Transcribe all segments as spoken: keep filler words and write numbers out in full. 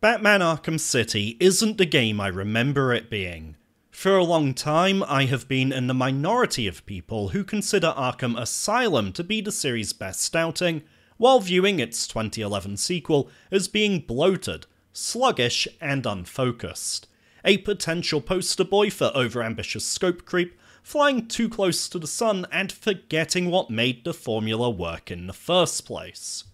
Batman: Arkham City isn't the game I remember it being. For a long time, I have been in the minority of people who consider Arkham Asylum to be the series' best outing, while viewing its twenty eleven sequel as being bloated, sluggish, and unfocused. A potential poster boy for overambitious scope creep, flying too close to the sun, and forgetting what made the formula work in the first place.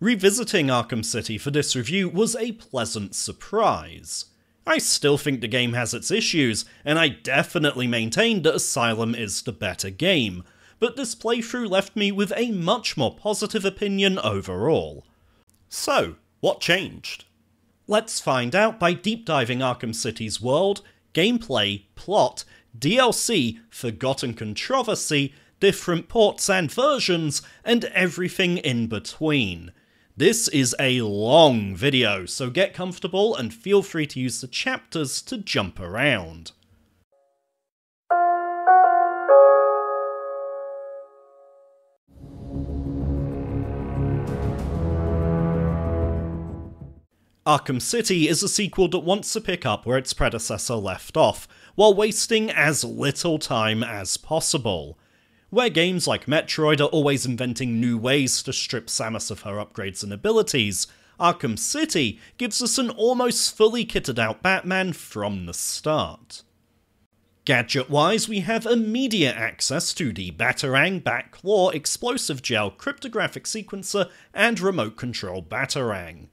Revisiting Arkham City for this review was a pleasant surprise. I still think the game has its issues, and I definitely maintain that Asylum is the better game, but this playthrough left me with a much more positive opinion overall. So, what changed? Let's find out by deep diving Arkham City's world, gameplay, plot, D L C, forgotten controversy, different ports and versions, and everything in between. This is a long video, so get comfortable and feel free to use the chapters to jump around. Arkham City is a sequel that wants to pick up where its predecessor left off, while wasting as little time as possible. Where games like Metroid are always inventing new ways to strip Samus of her upgrades and abilities, Arkham City gives us an almost fully kitted out Batman from the start. Gadget-wise, we have immediate access to the Batarang, Batclaw, Explosive Gel, Cryptographic Sequencer, and Remote Control Batarang.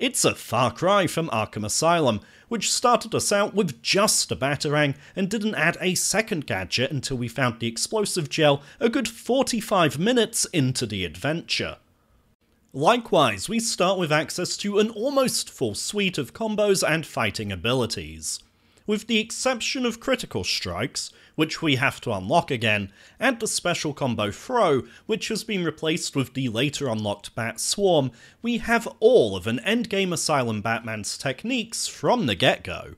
It's a far cry from Arkham Asylum, which started us out with just a Batarang and didn't add a second gadget until we found the Explosive Gel a good forty-five minutes into the adventure. Likewise, we start with access to an almost full suite of combos and fighting abilities, with the exception of Critical Strikes, which we have to unlock again, and the special combo Throw, which has been replaced with the later unlocked Bat Swarm. We have all of an endgame Asylum Batman's techniques from the get-go.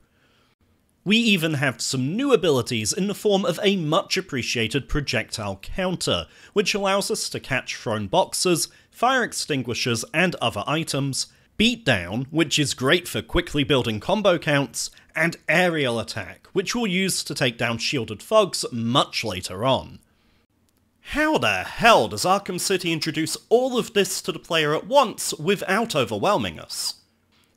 We even have some new abilities in the form of a much appreciated projectile counter, which allows us to catch thrown boxes, fire extinguishers and other items, Beatdown, which is great for quickly building combo counts, and Aerial Attack, which we'll use to take down shielded thugs much later on. How the hell does Arkham City introduce all of this to the player at once without overwhelming us?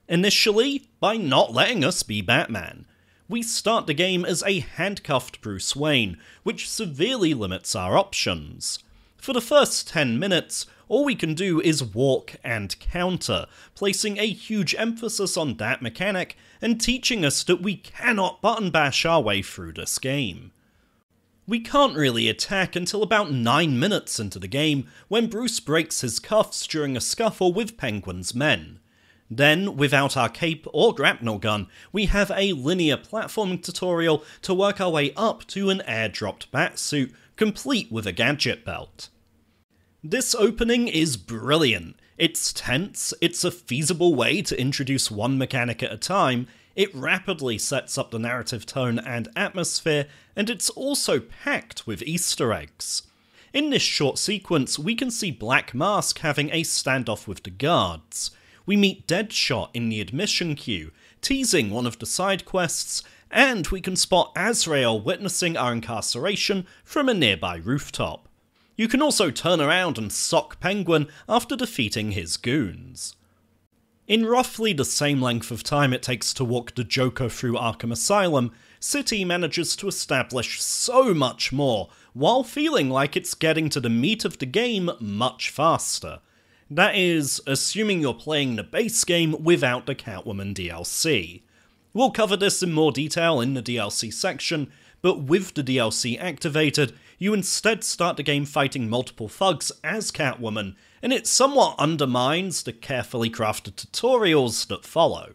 Initially, by not letting us be Batman. We start the game as a handcuffed Bruce Wayne, which severely limits our options. For the first ten minutes, all we can do is walk and counter, placing a huge emphasis on that mechanic and teaching us that we cannot button bash our way through this game. We can't really attack until about nine minutes into the game, when Bruce breaks his cuffs during a scuffle with Penguin's men. Then, without our cape or grapnel gun, we have a linear platforming tutorial to work our way up to an airdropped batsuit, complete with a gadget belt. This opening is brilliant. It's tense, it's a feasible way to introduce one mechanic at a time, it rapidly sets up the narrative tone and atmosphere, and it's also packed with Easter eggs. In this short sequence, we can see Black Mask having a standoff with the guards. We meet Deadshot in the admission queue, teasing one of the side quests, and we can spot Azrael witnessing our incarceration from a nearby rooftop. You can also turn around and sock Penguin after defeating his goons. In roughly the same length of time it takes to walk the Joker through Arkham Asylum, City manages to establish so much more, while feeling like it's getting to the meat of the game much faster. That is, assuming you're playing the base game without the Catwoman D L C. We'll cover this in more detail in the D L C section, but with the D L C activated, you instead start the game fighting multiple thugs as Catwoman, and it somewhat undermines the carefully crafted tutorials that follow.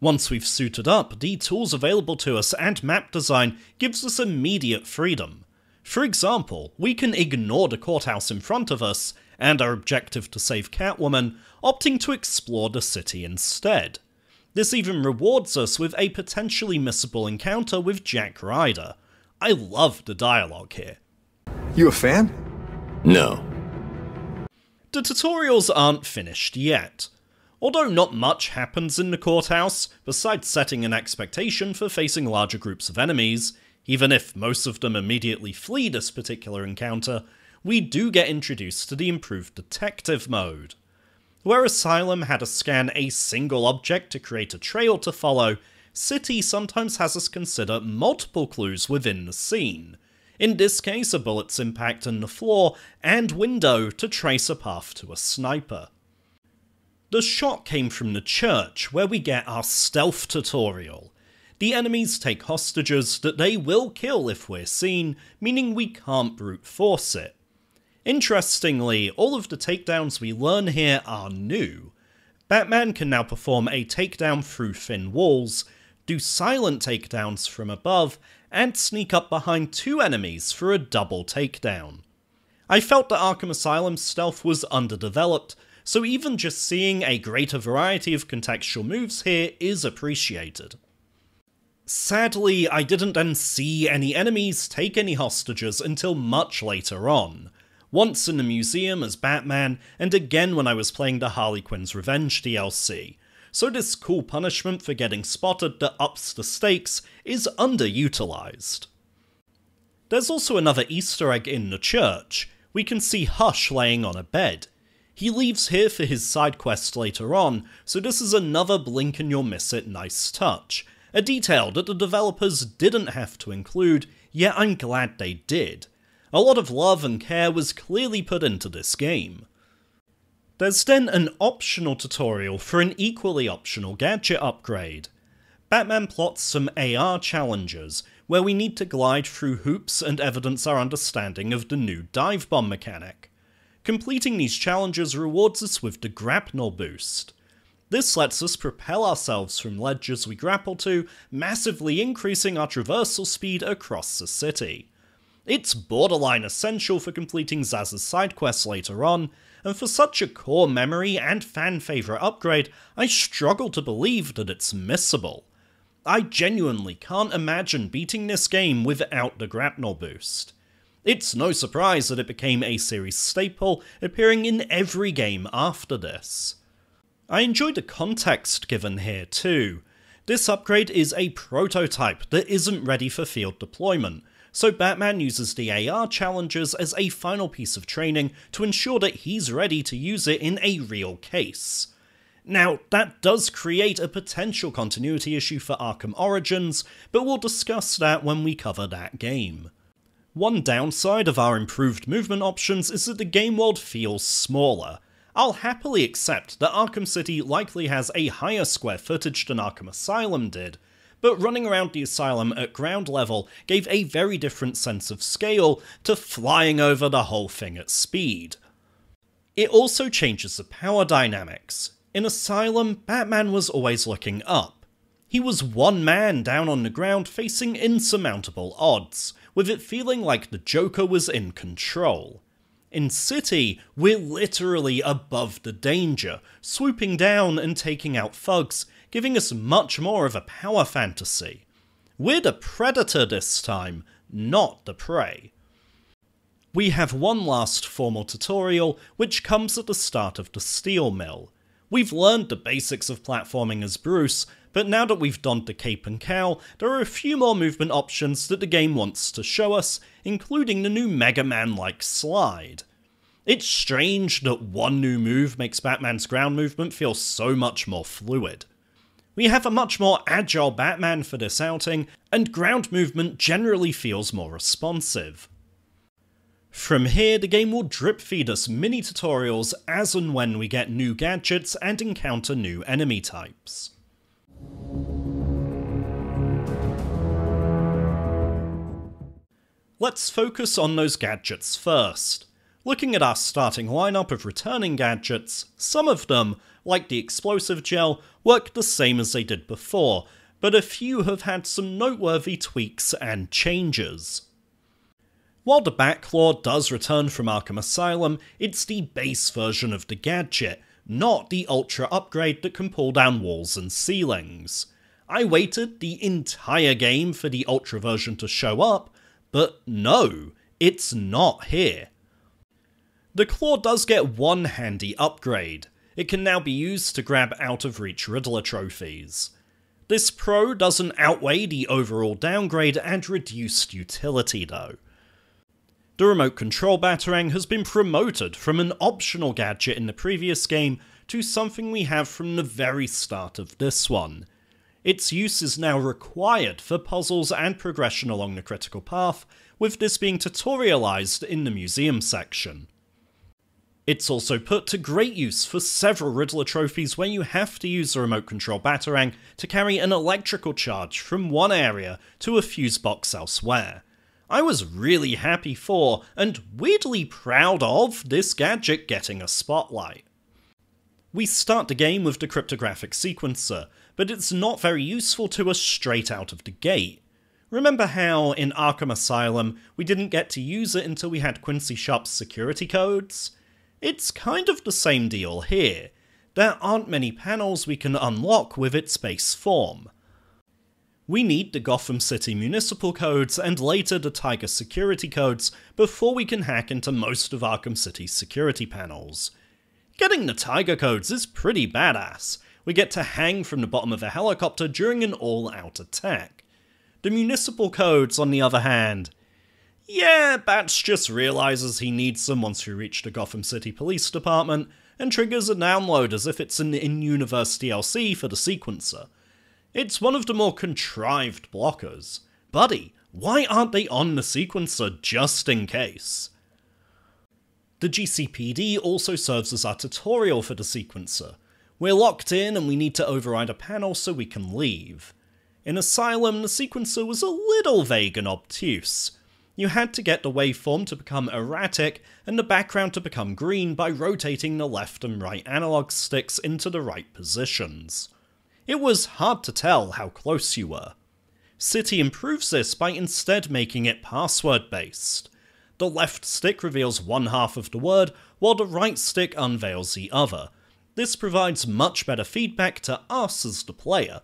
Once we've suited up, the tools available to us and map design gives us immediate freedom. For example, we can ignore the courthouse in front of us, and our objective to save Catwoman, opting to explore the city instead. This even rewards us with a potentially missable encounter with Jack Ryder. I love the dialogue here. You a fan? No. The tutorials aren't finished yet. Although not much happens in the courthouse, besides setting an expectation for facing larger groups of enemies, even if most of them immediately flee this particular encounter, we do get introduced to the improved detective mode. Where Asylum had us scan a single object to create a trail to follow, City sometimes has us consider multiple clues within the scene, in this case a bullet's impact on the floor and window to trace a path to a sniper. The shot came from the church, where we get our stealth tutorial. The enemies take hostages that they will kill if we're seen, meaning we can't brute force it. Interestingly, all of the takedowns we learn here are new. Batman can now perform a takedown through thin walls, do silent takedowns from above, and sneak up behind two enemies for a double takedown. I felt that Arkham Asylum's stealth was underdeveloped, so even just seeing a greater variety of contextual moves here is appreciated. Sadly, I didn't then see any enemies take any hostages until much later on. Once in the museum as Batman, and again when I was playing the Harley Quinn's Revenge D L C. So this cool punishment for getting spotted that ups the stakes is underutilized. There's also another Easter egg in the church. We can see Hush laying on a bed. He leaves here for his side quest later on, so this is another blink and you'll miss it nice touch. A detail that the developers didn't have to include, yet I'm glad they did. A lot of love and care was clearly put into this game. There's then an optional tutorial for an equally optional gadget upgrade. Batman plots some A R challenges, where we need to glide through hoops and evidence our understanding of the new dive bomb mechanic. Completing these challenges rewards us with the grapnel boost. This lets us propel ourselves from ledges we grapple to, massively increasing our traversal speed across the city. It's borderline essential for completing Zsasz' side quests later on, and for such a core memory and fan favourite upgrade, I struggle to believe that it's missable. I genuinely can't imagine beating this game without the grapnel boost. It's no surprise that it became a series staple, appearing in every game after this. I enjoy the context given here too. This upgrade is a prototype that isn't ready for field deployment, so Batman uses the A R challenges as a final piece of training to ensure that he's ready to use it in a real case. Now, that does create a potential continuity issue for Arkham Origins, but we'll discuss that when we cover that game. One downside of our improved movement options is that the game world feels smaller. I'll happily accept that Arkham City likely has a higher square footage than Arkham Asylum did, but running around the asylum at ground level gave a very different sense of scale to flying over the whole thing at speed. It also changes the power dynamics. In Asylum, Batman was always looking up. He was one man down on the ground facing insurmountable odds, with it feeling like the Joker was in control. In City, we're literally above the danger, swooping down and taking out thugs, giving us much more of a power fantasy. We're the predator this time, not the prey. We have one last formal tutorial, which comes at the start of the steel mill. We've learned the basics of platforming as Bruce, but now that we've donned the cape and cowl, there are a few more movement options that the game wants to show us, including the new Mega Man-like slide. It's strange that one new move makes Batman's ground movement feel so much more fluid. We have a much more agile Batman for this outing, and ground movement generally feels more responsive. From here, the game will drip feed us mini tutorials as and when we get new gadgets and encounter new enemy types. Let's focus on those gadgets first. Looking at our starting lineup of returning gadgets, some of them, like the Explosive Gel, work the same as they did before, but a few have had some noteworthy tweaks and changes. While the Batclaw does return from Arkham Asylum, it's the base version of the gadget, not the ultra upgrade that can pull down walls and ceilings. I waited the entire game for the ultra version to show up, but no, it's not here. The Claw does get one handy upgrade. it can now be used to grab out-of-reach Riddler trophies. This pro doesn't outweigh the overall downgrade and reduced utility though. The Remote Control Batarang has been promoted from an optional gadget in the previous game to something we have from the very start of this one. Its use is now required for puzzles and progression along the critical path, with this being tutorialized in the museum section. It's also put to great use for several Riddler trophies where you have to use the Remote Control Batarang to carry an electrical charge from one area to a fuse box elsewhere. I was really happy for, and weirdly proud of, this gadget getting a spotlight. We start the game with the Cryptographic Sequencer, but it's not very useful to us straight out of the gate. Remember how, in Arkham Asylum, we didn't get to use it until we had Quincy Sharp's security codes? It's kind of the same deal here. There aren't many panels we can unlock with its base form. We need the Gotham City Municipal Codes and later the Tiger Security Codes before we can hack into most of Arkham City's security panels. Getting the Tiger Codes is pretty badass. We get to hang from the bottom of a helicopter during an all-out attack. The Municipal Codes, on the other hand... yeah, Bats just realises he needs them once we reach the Gotham City Police Department and triggers a download as if it's an in-universe D L C for the sequencer. It's one of the more contrived blockers. Buddy, why aren't they on the sequencer just in case? The G C P D also serves as our tutorial for the sequencer. We're locked in and we need to override a panel so we can leave. In Asylum, the sequencer was a little vague and obtuse. You had to get the waveform to become erratic and the background to become green by rotating the left and right analog sticks into the right positions. It was hard to tell how close you were. City improves this by instead making it password-based. The left stick reveals one half of the word, while the right stick unveils the other. This provides much better feedback to us as the player.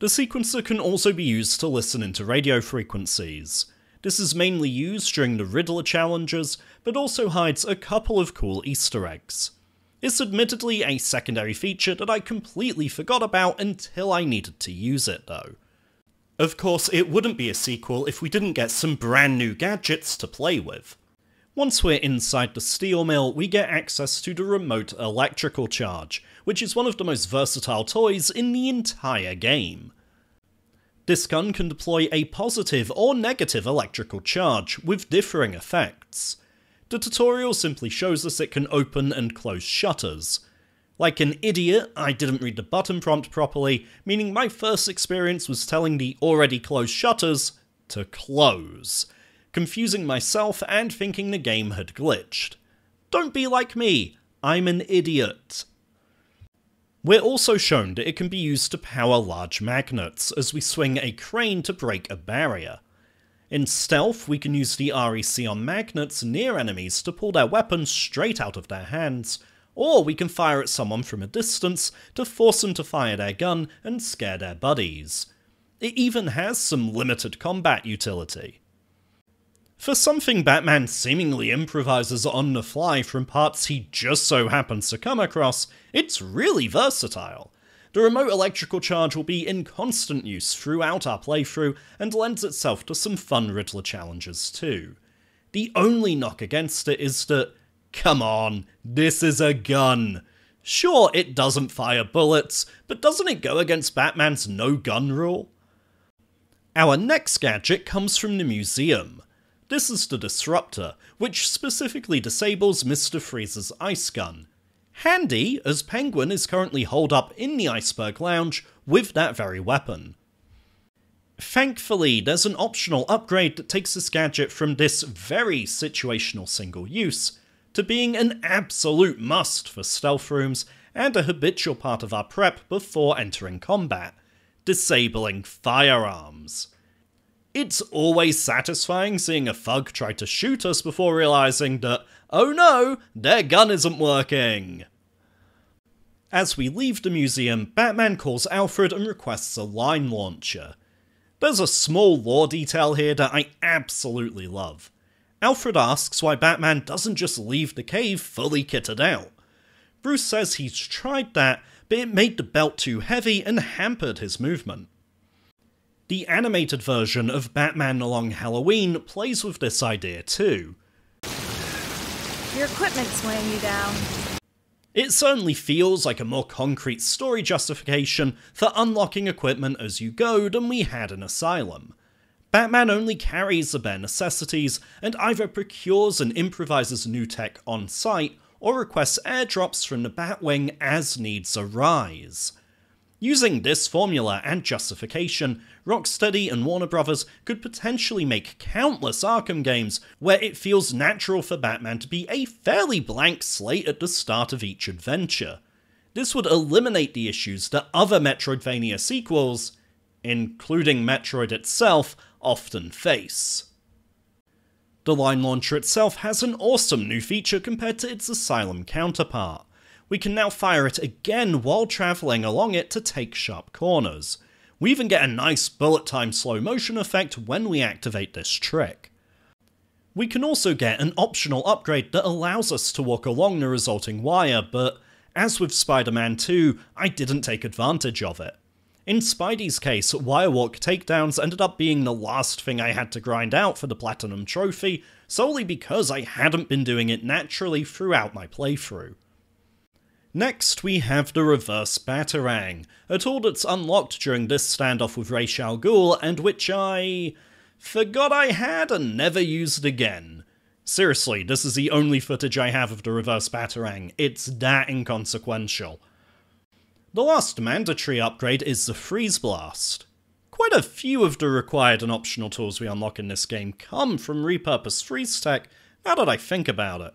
The sequencer can also be used to listen into radio frequencies. This is mainly used during the Riddler challenges, but also hides a couple of cool Easter eggs. It's admittedly a secondary feature that I completely forgot about until I needed to use it though. Of course, it wouldn't be a sequel if we didn't get some brand new gadgets to play with. Once we're inside the steel mill, we get access to the Remote Electrical Charge, which is one of the most versatile toys in the entire game. This gun can deploy a positive or negative electrical charge, with differing effects. The tutorial simply shows us it can open and close shutters. Like an idiot, I didn't read the button prompt properly, meaning my first experience was telling the already closed shutters to close, confusing myself and thinking the game had glitched. Don't be like me, I'm an idiot. We're also shown that it can be used to power large magnets as we swing a crane to break a barrier. In stealth, we can use the R E C on magnets near enemies to pull their weapons straight out of their hands, or we can fire at someone from a distance to force them to fire their gun and scare their buddies. It even has some limited combat utility. For something Batman seemingly improvises on the fly from parts he just so happens to come across, it's really versatile. The Remote Electrical Charge will be in constant use throughout our playthrough and lends itself to some fun Riddler challenges too. The only knock against it is that, come on, this is a gun. Sure, it doesn't fire bullets, but doesn't it go against Batman's no gun rule? Our next gadget comes from the museum. This is the Disruptor, which specifically disables Mister Freeze's ice gun. Handy, as Penguin is currently holed up in the Iceberg Lounge with that very weapon. Thankfully, there's an optional upgrade that takes this gadget from this very situational single use to being an absolute must for stealth rooms and a habitual part of our prep before entering combat, disabling firearms. It's always satisfying seeing a thug try to shoot us before realising that, oh no, their gun isn't working! As we leave the museum, Batman calls Alfred and requests a Line Launcher. There's a small lore detail here that I absolutely love. Alfred asks why Batman doesn't just leave the cave fully kitted out. Bruce says he's tried that, but it made the belt too heavy and hampered his movement. The animated version of Batman Along Halloween plays with this idea too. Your equipment's weighing you down. It certainly feels like a more concrete story justification for unlocking equipment as you go than we had in Asylum. Batman only carries the bare necessities and either procures and improvises new tech on site or requests airdrops from the Batwing as needs arise. Using this formula and justification, Rocksteady and Warner Brothers could potentially make countless Arkham games where it feels natural for Batman to be a fairly blank slate at the start of each adventure. This would eliminate the issues that other Metroidvania sequels, including Metroid itself, often face. The Line Launcher itself has an awesome new feature compared to its Asylum counterpart. We can now fire it again while travelling along it to take sharp corners. We even get a nice bullet time slow motion effect when we activate this trick. We can also get an optional upgrade that allows us to walk along the resulting wire, but as with Spider-Man two, I didn't take advantage of it. In Spidey's case, wirewalk takedowns ended up being the last thing I had to grind out for the Platinum Trophy, solely because I hadn't been doing it naturally throughout my playthrough. Next, we have the Reverse Batarang, a tool that's unlocked during this standoff with Ra's al Ghul and which I forgot I had and never used again. Seriously, this is the only footage I have of the Reverse Batarang. It's that inconsequential. The last mandatory upgrade is the Freeze Blast. Quite a few of the required and optional tools we unlock in this game come from repurposed freeze tech, now that I think about it.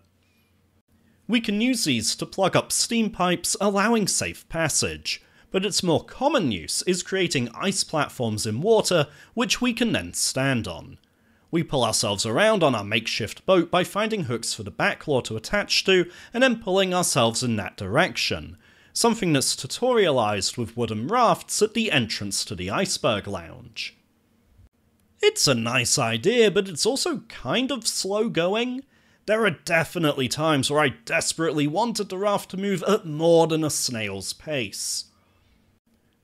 We can use these to plug up steam pipes, allowing safe passage, but its more common use is creating ice platforms in water, which we can then stand on. We pull ourselves around on our makeshift boat by finding hooks for the Batclaw to attach to, and then pulling ourselves in that direction, something that's tutorialized with wooden rafts at the entrance to the Iceberg Lounge. It's a nice idea, but it's also kind of slow going. There are definitely times where I desperately wanted the raft to move at more than a snail's pace.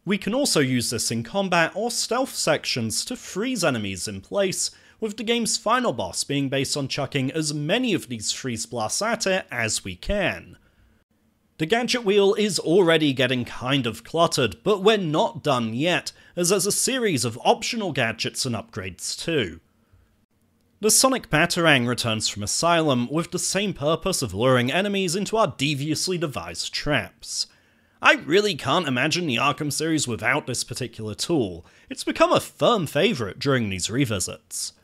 We can also use this in combat or stealth sections to freeze enemies in place, with the game's final boss being based on chucking as many of these freeze blasts at it as we can. The gadget wheel is already getting kind of cluttered, but we're not done yet, as there's a series of optional gadgets and upgrades too. The Sonic Batarang returns from Asylum with the same purpose of luring enemies into our deviously devised traps. I really can't imagine the Arkham series without this particular tool. It's become a firm favourite during these revisits.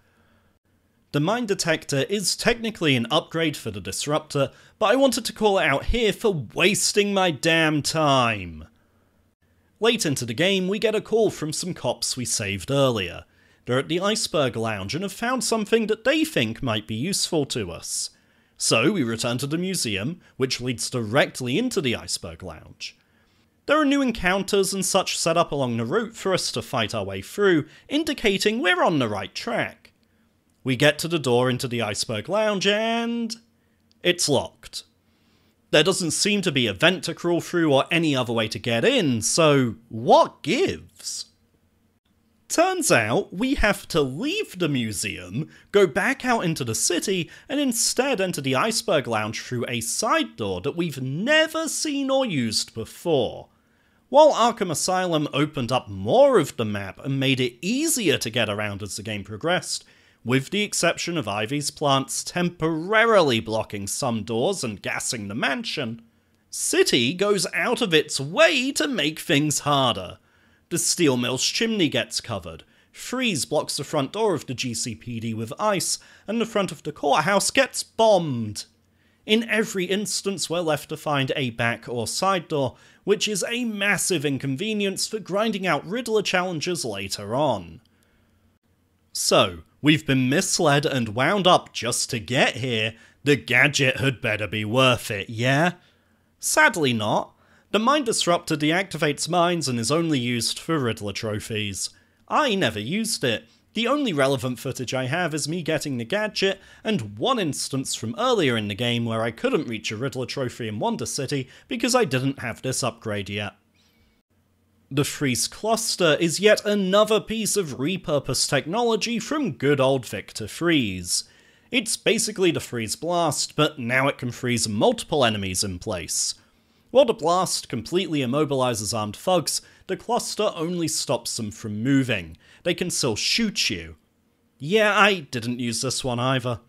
The Mine Detector is technically an upgrade for the Disruptor, but I wanted to call it out here for wasting my damn time. Late into the game, we get a call from some cops we saved earlier. They're at the Iceberg Lounge and have found something that they think might be useful to us. So we return to the museum, which leads directly into the Iceberg Lounge. There are new encounters and such set up along the route for us to fight our way through, indicating we're on the right track. We get to the door into the Iceberg Lounge and... it's locked. There doesn't seem to be a vent to crawl through or any other way to get in, so what gives? Turns out, we have to leave the museum, go back out into the city, and instead enter the Iceberg Lounge through a side door that we've never seen or used before. While Arkham Asylum opened up more of the map and made it easier to get around as the game progressed, with the exception of Ivy's plants temporarily blocking some doors and gassing the mansion, City goes out of its way to make things harder. The steel mill's chimney gets covered, Freeze blocks the front door of the G C P D with ice, and the front of the courthouse gets bombed. In every instance, we're left to find a back or side door, which is a massive inconvenience for grinding out Riddler challenges later on. So, we've been misled and wound up just to get here. The gadget had better be worth it, yeah? Sadly not. The Mind Disruptor deactivates mines and is only used for Riddler trophies. I never used it, The only relevant footage I have is me getting the gadget, and one instance from earlier in the game where I couldn't reach a Riddler trophy in Wonder City because I didn't have this upgrade yet. The Freeze Cluster is yet another piece of repurposed technology from good old Victor Freeze. It's basically the Freeze Blast, but now it can freeze multiple enemies in place. While the blast completely immobilizes armed thugs, the cluster only stops them from moving. They can still shoot you. Yeah, I didn't use this one either.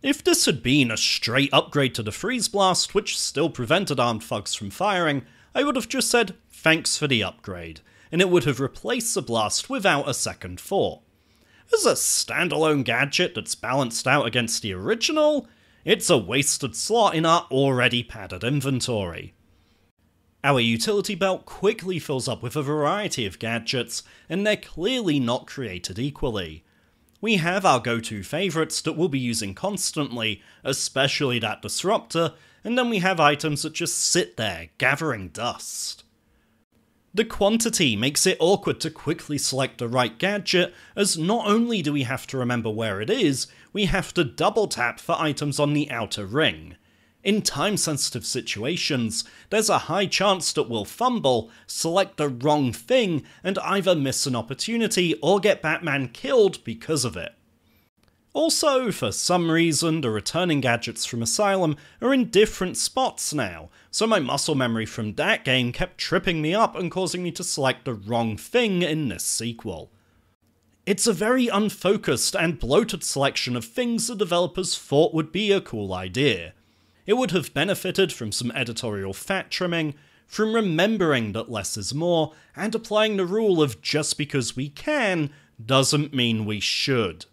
If this had been a straight upgrade to the Freeze Blast, which still prevented armed thugs from firing, I would have just said, thanks for the upgrade, and it would have replaced the blast without a second thought. As a standalone gadget that's balanced out against the original, it's a wasted slot in our already padded inventory. Our utility belt quickly fills up with a variety of gadgets, and they're clearly not created equally. We have our go-to favourites that we'll be using constantly, especially that disruptor, and then we have items that just sit there, gathering dust. The quantity makes it awkward to quickly select the right gadget, as not only do we have to remember where it is, we have to double tap for items on the outer ring. In time-sensitive situations, there's a high chance that we'll fumble, select the wrong thing, and either miss an opportunity or get Batman killed because of it. Also, for some reason, the returning gadgets from Asylum are in different spots now, so my muscle memory from that game kept tripping me up and causing me to select the wrong thing in this sequel. It's a very unfocused and bloated selection of things the developers thought would be a cool idea. It would have benefited from some editorial fat trimming, from remembering that less is more, and applying the rule of just because we can doesn't mean we should.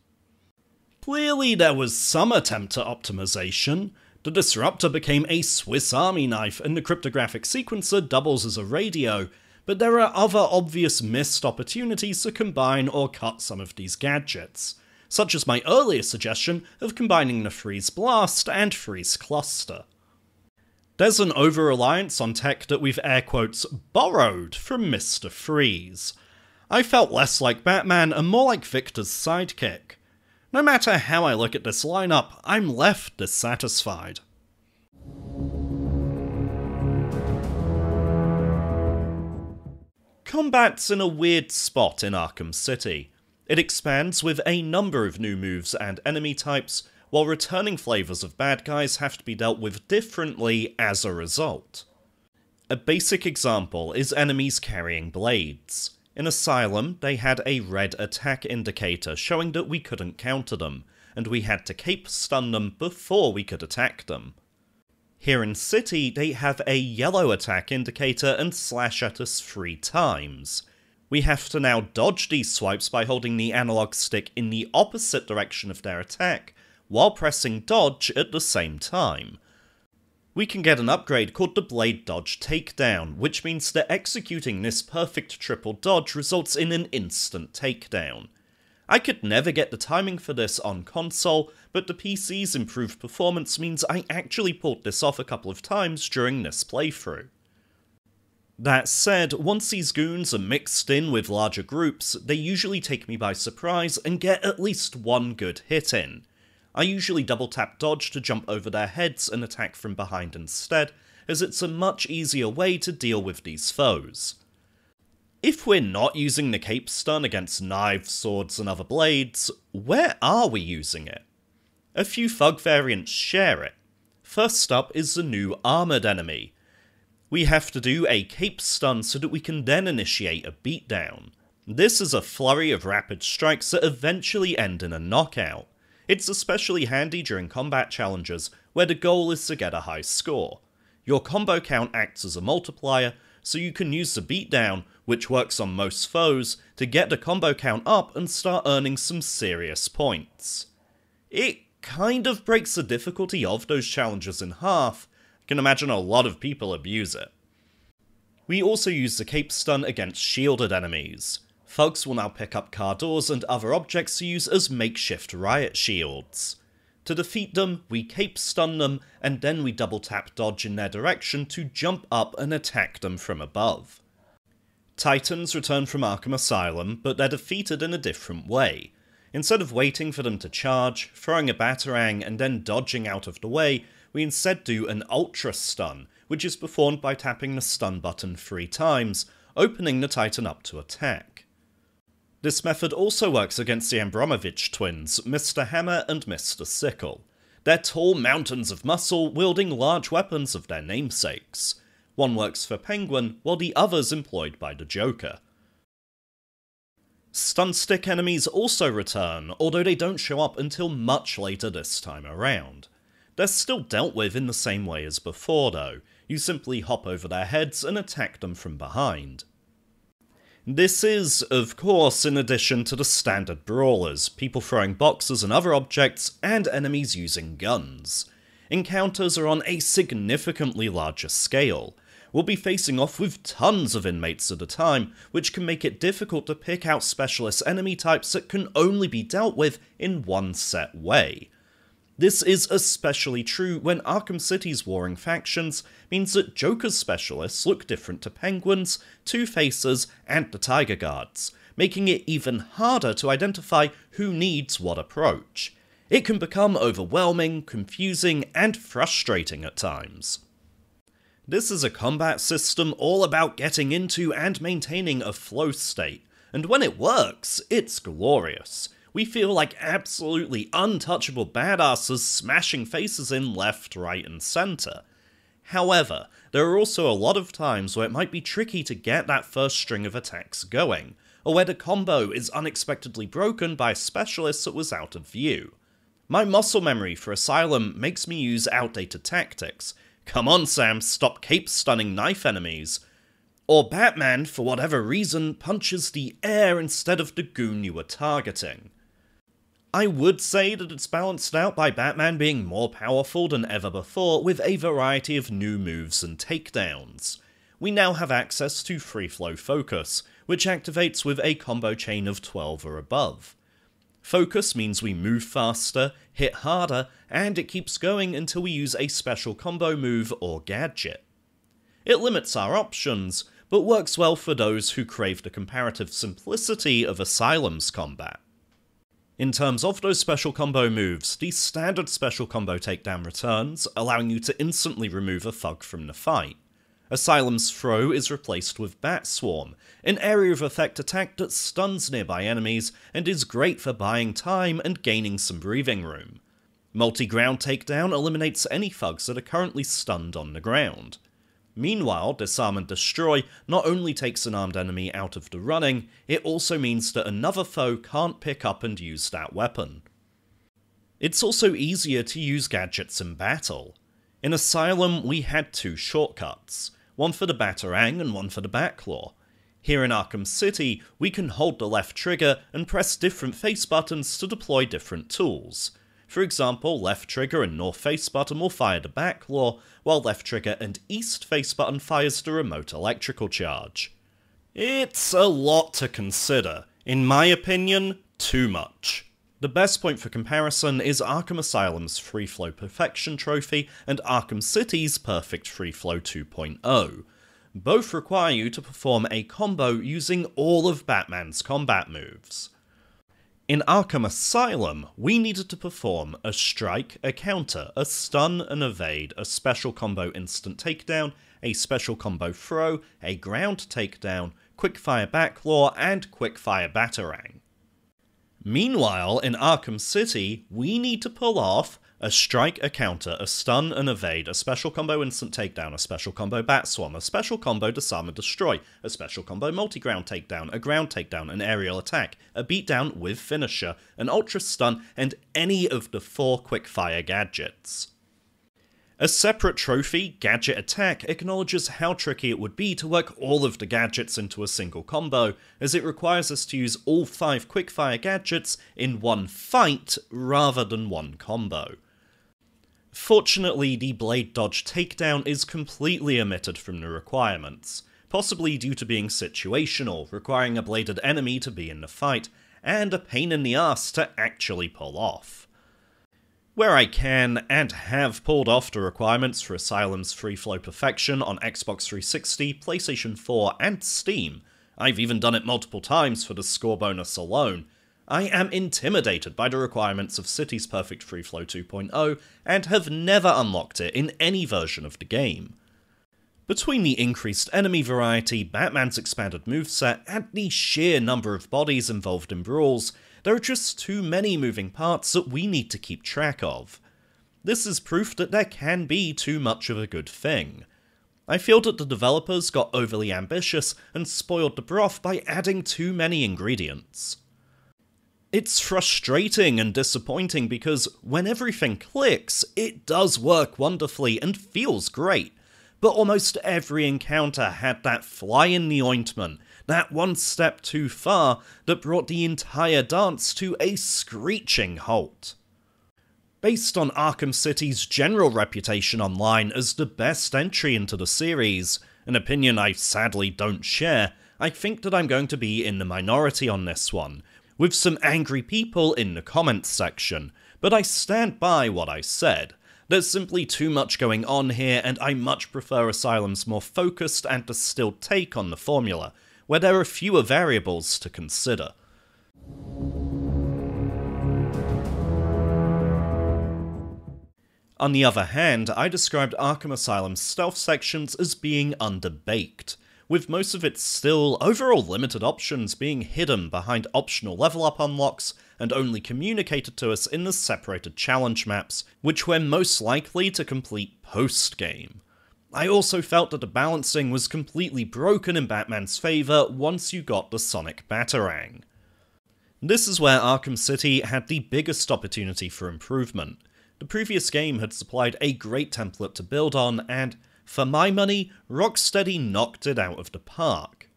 Clearly there was some attempt at optimization. The disruptor became a Swiss Army knife and the cryptographic sequencer doubles as a radio, but there are other obvious missed opportunities to combine or cut some of these gadgets, such as my earlier suggestion of combining the Freeze Blast and Freeze Cluster. There's an over-reliance on tech that we've air quotes borrowed from Mister Freeze. I felt less like Batman and more like Victor's sidekick. No matter how I look at this lineup, I'm left dissatisfied. Combat's in a weird spot in Arkham City. It expands with a number of new moves and enemy types, while returning flavours of bad guys have to be dealt with differently as a result. A basic example is enemies carrying blades. In Asylum, they had a red attack indicator showing that we couldn't counter them, and we had to cape stun them before we could attack them. Here in City, they have a yellow attack indicator and slash at us three times. We have to now dodge these swipes by holding the analog stick in the opposite direction of their attack, while pressing dodge at the same time. We can get an upgrade called the Blade Dodge Takedown, which means that executing this perfect triple dodge results in an instant takedown. I could never get the timing for this on console, but the P C's improved performance means I actually pulled this off a couple of times during this playthrough. That said, once these goons are mixed in with larger groups, they usually take me by surprise and get at least one good hit in. I usually double tap dodge to jump over their heads and attack from behind instead, as it's a much easier way to deal with these foes. If we're not using the cape stun against knives, swords and other blades, where are we using it? A few thug variants share it. First up is the new armoured enemy. We have to do a cape stun so that we can then initiate a beatdown. This is a flurry of rapid strikes that eventually end in a knockout. It's especially handy during combat challenges, where the goal is to get a high score. Your combo count acts as a multiplier, so you can use the beatdown, which works on most foes, to get the combo count up and start earning some serious points. It kind of breaks the difficulty of those challenges in half. I can imagine a lot of people abuse it. We also use the cape stun against shielded enemies. Thugs will now pick up car doors and other objects to use as makeshift riot shields. To defeat them, we cape stun them, and then we double tap dodge in their direction to jump up and attack them from above. Titans return from Arkham Asylum, but they're defeated in a different way. Instead of waiting for them to charge, throwing a Batarang, and then dodging out of the way, we instead do an Ultra Stun, which is performed by tapping the stun button three times, opening the Titan up to attack. This method also works against the Abramovich twins, Mister Hammer and Mister Sickle. They're tall mountains of muscle, wielding large weapons of their namesakes. One works for Penguin, while the other's employed by the Joker. Stunstick enemies also return, although they don't show up until much later this time around. They're still dealt with in the same way as before though, you simply hop over their heads and attack them from behind. This is, of course, in addition to the standard brawlers, people throwing boxes and other objects, and enemies using guns. Encounters are on a significantly larger scale. We'll be facing off with tons of inmates at a time, which can make it difficult to pick out specialist enemy types that can only be dealt with in one set way. This is especially true when Arkham City's warring factions means that Joker's specialists look different to Penguin's, Two-Face's, and the Tiger Guards, making it even harder to identify who needs what approach. It can become overwhelming, confusing, and frustrating at times. This is a combat system all about getting into and maintaining a flow state, and when it works, it's glorious. We feel like absolutely untouchable badasses smashing faces in left, right, and centre. However, there are also a lot of times where it might be tricky to get that first string of attacks going, or where the combo is unexpectedly broken by a specialist that was out of view. My muscle memory for Asylum makes me use outdated tactics. Come on, Sam, stop cape-stunning knife enemies. Or Batman, for whatever reason, punches the air instead of the goon you were targeting. I would say that it's balanced out by Batman being more powerful than ever before with a variety of new moves and takedowns. We now have access to Free Flow Focus, which activates with a combo chain of twelve or above. Focus means we move faster, hit harder, and it keeps going until we use a special combo move or gadget. It limits our options, but works well for those who crave the comparative simplicity of Asylum's combat. In terms of those special combo moves, the standard special combo takedown returns, allowing you to instantly remove a thug from the fight. Asylum's throw is replaced with Bat Swarm, an area of effect attack that stuns nearby enemies and is great for buying time and gaining some breathing room. Multi-ground takedown eliminates any thugs that are currently stunned on the ground. Meanwhile, Disarm and Destroy not only takes an armed enemy out of the running, it also means that another foe can't pick up and use that weapon. It's also easier to use gadgets in battle. In Asylum, we had two shortcuts, one for the Batarang and one for the Batclaw. Here in Arkham City, we can hold the left trigger and press different face buttons to deploy different tools. For example, left trigger and north face button will fire the Batclaw, while left trigger and east face button fires the remote electrical charge. It's a lot to consider. In my opinion, too much. The best point for comparison is Arkham Asylum's Free Flow Perfection Trophy and Arkham City's Perfect Free Flow two point oh. Both require you to perform a combo using all of Batman's combat moves. In Arkham Asylum, we needed to perform a strike, a counter, a stun, an evade, a special combo instant takedown, a special combo throw, a ground takedown, quickfire Batclaw, and quickfire Batarang. Meanwhile, in Arkham City, we need to pull off a strike, a counter, a stun, an evade, a special combo instant takedown, a special combo Bat Swarm, a special combo Disarm and Destroy, a special combo multi-ground takedown, a ground takedown, an aerial attack, a beatdown with finisher, an ultra stun, and any of the four quickfire gadgets. A separate trophy, Gadget Attack, acknowledges how tricky it would be to work all of the gadgets into a single combo, as it requires us to use all five quickfire gadgets in one fight rather than one combo. Fortunately, the Blade Dodge takedown is completely omitted from the requirements, possibly due to being situational, requiring a bladed enemy to be in the fight, and a pain in the ass to actually pull off. Where I can, and have pulled off the requirements for Asylum's Free Flow Perfection on Xbox three sixty, PlayStation four, and Steam, I've even done it multiple times for the score bonus alone. I am intimidated by the requirements of City's Perfect Free Flow two point oh, and have never unlocked it in any version of the game. Between the increased enemy variety, Batman's expanded moveset, and the sheer number of bodies involved in brawls, there are just too many moving parts that we need to keep track of. This is proof that there can be too much of a good thing. I feel that the developers got overly ambitious and spoiled the broth by adding too many ingredients. It's frustrating and disappointing because when everything clicks, it does work wonderfully and feels great. But almost every encounter had that fly in the ointment, that one step too far that brought the entire dance to a screeching halt. Based on Arkham City's general reputation online as the best entry into the series, an opinion I sadly don't share, I think that I'm going to be in the minority on this one, with some angry people in the comments section, but I stand by what I said. There's simply too much going on here, and I much prefer Asylum's more focused and distilled take on the formula, where there are fewer variables to consider. On the other hand, I described Arkham Asylum's stealth sections as being underbaked, with most of its still overall limited options being hidden behind optional level up unlocks and only communicated to us in the separated challenge maps, which we're most likely to complete post-game. I also felt that the balancing was completely broken in Batman's favour once you got the Sonic Batarang. This is where Arkham City had the biggest opportunity for improvement. The previous game had supplied a great template to build on, and for my money, Rocksteady knocked it out of the park.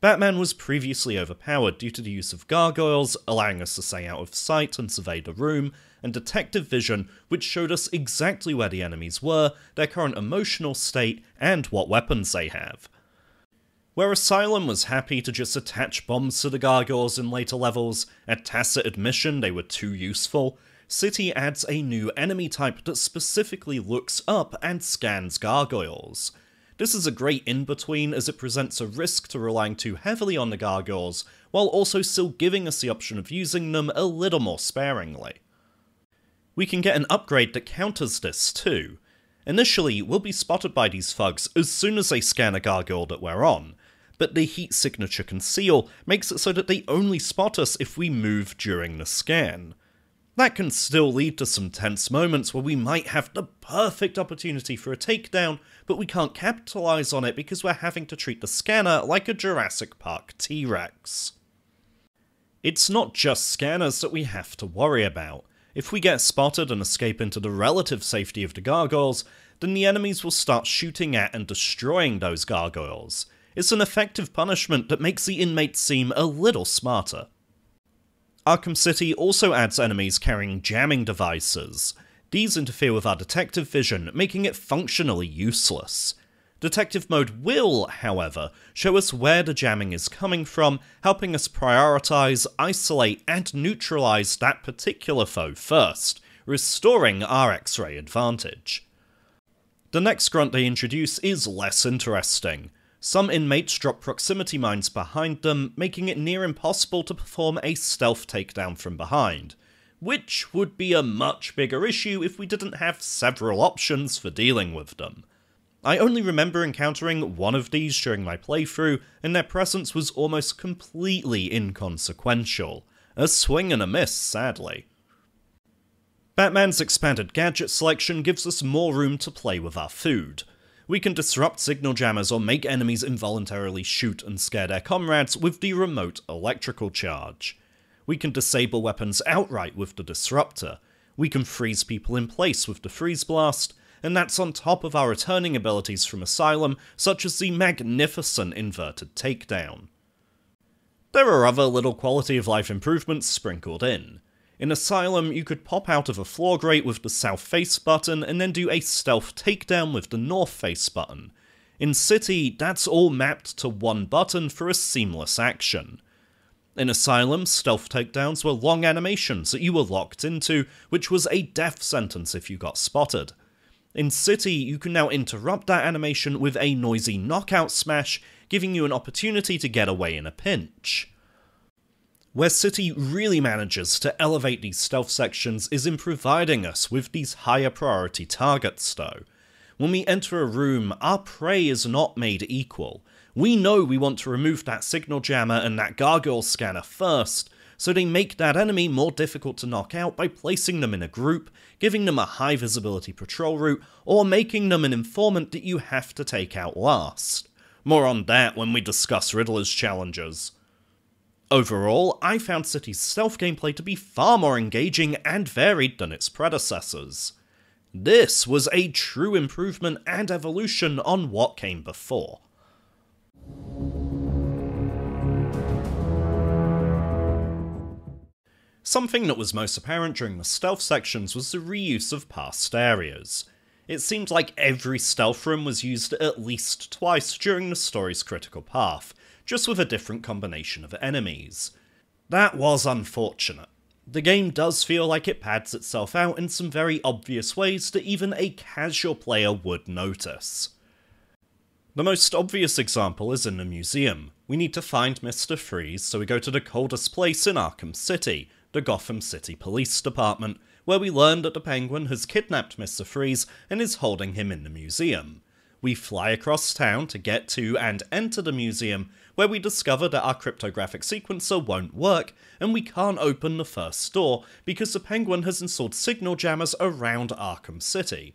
Batman was previously overpowered due to the use of gargoyles, allowing us to stay out of sight and survey the room, and detective vision, which showed us exactly where the enemies were, their current emotional state, and what weapons they have. Where Asylum was happy to just attach bombs to the gargoyles in later levels, at tacit admission they were too useful, City adds a new enemy type that specifically looks up and scans gargoyles. This is a great in-between as it presents a risk to relying too heavily on the gargoyles, while also still giving us the option of using them a little more sparingly. We can get an upgrade that counters this too. Initially, we'll be spotted by these thugs as soon as they scan a gargoyle that we're on, but the heat signature conceal makes it so that they only spot us if we move during the scan. That can still lead to some tense moments where we might have the perfect opportunity for a takedown, but we can't capitalize on it because we're having to treat the scanner like a Jurassic Park T-Rex. It's not just scanners that we have to worry about. If we get spotted and escape into the relative safety of the gargoyles, then the enemies will start shooting at and destroying those gargoyles. It's an effective punishment that makes the inmates seem a little smarter. Arkham City also adds enemies carrying jamming devices. These interfere with our detective vision, making it functionally useless. Detective mode will, however, show us where the jamming is coming from, helping us prioritize, isolate, and neutralize that particular foe first, restoring our X-ray advantage. The next grunt they introduce is less interesting. Some inmates drop proximity mines behind them, making it near impossible to perform a stealth takedown from behind, which would be a much bigger issue if we didn't have several options for dealing with them. I only remember encountering one of these during my playthrough, and their presence was almost completely inconsequential. A swing and a miss, sadly. Batman's expanded gadget selection gives us more room to play with our food. We can disrupt signal jammers or make enemies involuntarily shoot and scare their comrades with the Remote Electrical Charge. We can disable weapons outright with the Disruptor. We can freeze people in place with the Freeze Blast, and that's on top of our returning abilities from Asylum, such as the magnificent Inverted Takedown. There are other little quality of life improvements sprinkled in. In Asylum, you could pop out of a floor grate with the south face button and then do a stealth takedown with the north face button. In City, that's all mapped to one button for a seamless action. In Asylum, stealth takedowns were long animations that you were locked into, which was a death sentence if you got spotted. In City, you can now interrupt that animation with a noisy knockout smash, giving you an opportunity to get away in a pinch. Where City really manages to elevate these stealth sections is in providing us with these higher priority targets though. When we enter a room, our prey is not made equal. We know we want to remove that signal jammer and that gargoyle scanner first, so they make that enemy more difficult to knock out by placing them in a group, giving them a high visibility patrol route, or making them an informant that you have to take out last. More on that when we discuss Riddler's challenges. Overall, I found City's stealth gameplay to be far more engaging and varied than its predecessors. This was a true improvement and evolution on what came before. Something that was most apparent during the stealth sections was the reuse of past areas. It seemed like every stealth room was used at least twice during the story's critical path, just with a different combination of enemies. That was unfortunate. The game does feel like it pads itself out in some very obvious ways that even a casual player would notice. The most obvious example is in the museum. We need to find Mister Freeze, so we go to the coldest place in Arkham City, the Gotham City Police Department, where we learn that the Penguin has kidnapped Mister Freeze and is holding him in the museum. We fly across town to get to and enter the museum, where we discover that our cryptographic sequencer won't work, and we can't open the first door because the Penguin has installed signal jammers around Arkham City.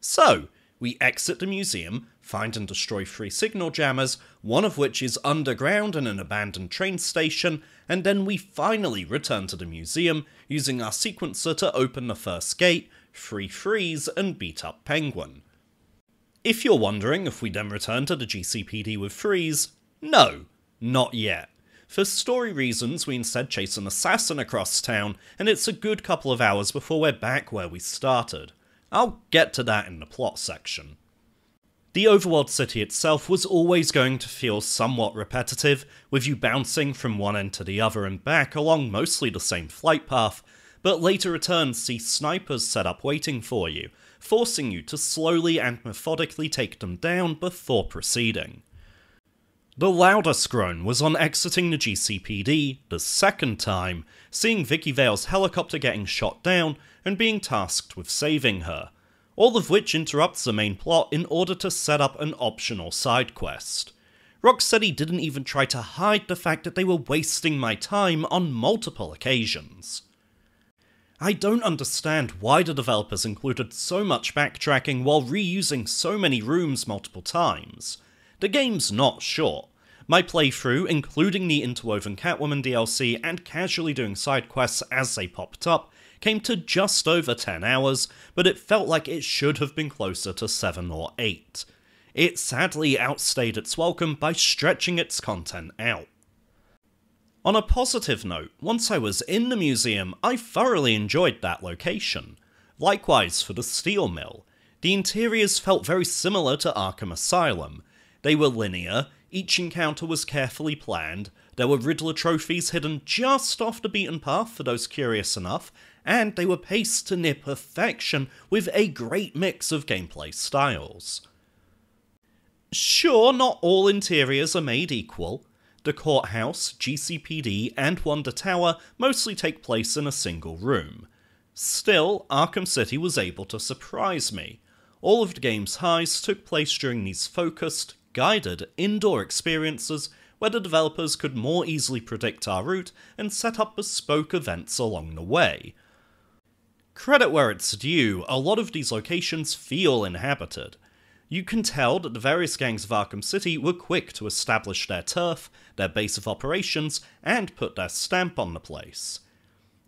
So, we exit the museum, find and destroy three signal jammers, one of which is underground in an abandoned train station, and then we finally return to the museum, using our sequencer to open the first gate, free Freeze, and beat up Penguin. If you're wondering if we then return to the G C P D with Freeze, no, not yet. For story reasons, we instead chase an assassin across town, and it's a good couple of hours before we're back where we started. I'll get to that in the plot section. The overworld city itself was always going to feel somewhat repetitive, with you bouncing from one end to the other and back along mostly the same flight path, but later returns see snipers set up waiting for you, forcing you to slowly and methodically take them down before proceeding. The loudest groan was on exiting the G C P D the second time, seeing Vicky Vale's helicopter getting shot down and being tasked with saving her, all of which interrupts the main plot in order to set up an optional side quest. Rocksteady didn't even try to hide the fact that they were wasting my time on multiple occasions. I don't understand why the developers included so much backtracking while reusing so many rooms multiple times. The game's not short. My playthrough, including the interwoven Catwoman D L C and casually doing side quests as they popped up, came to just over ten hours, but it felt like it should have been closer to seven or eight. It sadly outstayed its welcome by stretching its content out. On a positive note, once I was in the museum, I thoroughly enjoyed that location. Likewise for the steel mill. The interiors felt very similar to Arkham Asylum. They were linear, each encounter was carefully planned, there were Riddler trophies hidden just off the beaten path for those curious enough, and they were paced to near perfection with a great mix of gameplay styles. Sure, not all interiors are made equal. The courthouse, G C P D, and Wonder Tower mostly take place in a single room. Still, Arkham City was able to surprise me. All of the game's highs took place during these focused, guided indoor experiences where the developers could more easily predict our route and set up bespoke events along the way. Credit where it's due, a lot of these locations feel inhabited. You can tell that the various gangs of Arkham City were quick to establish their turf, their base of operations, and put their stamp on the place.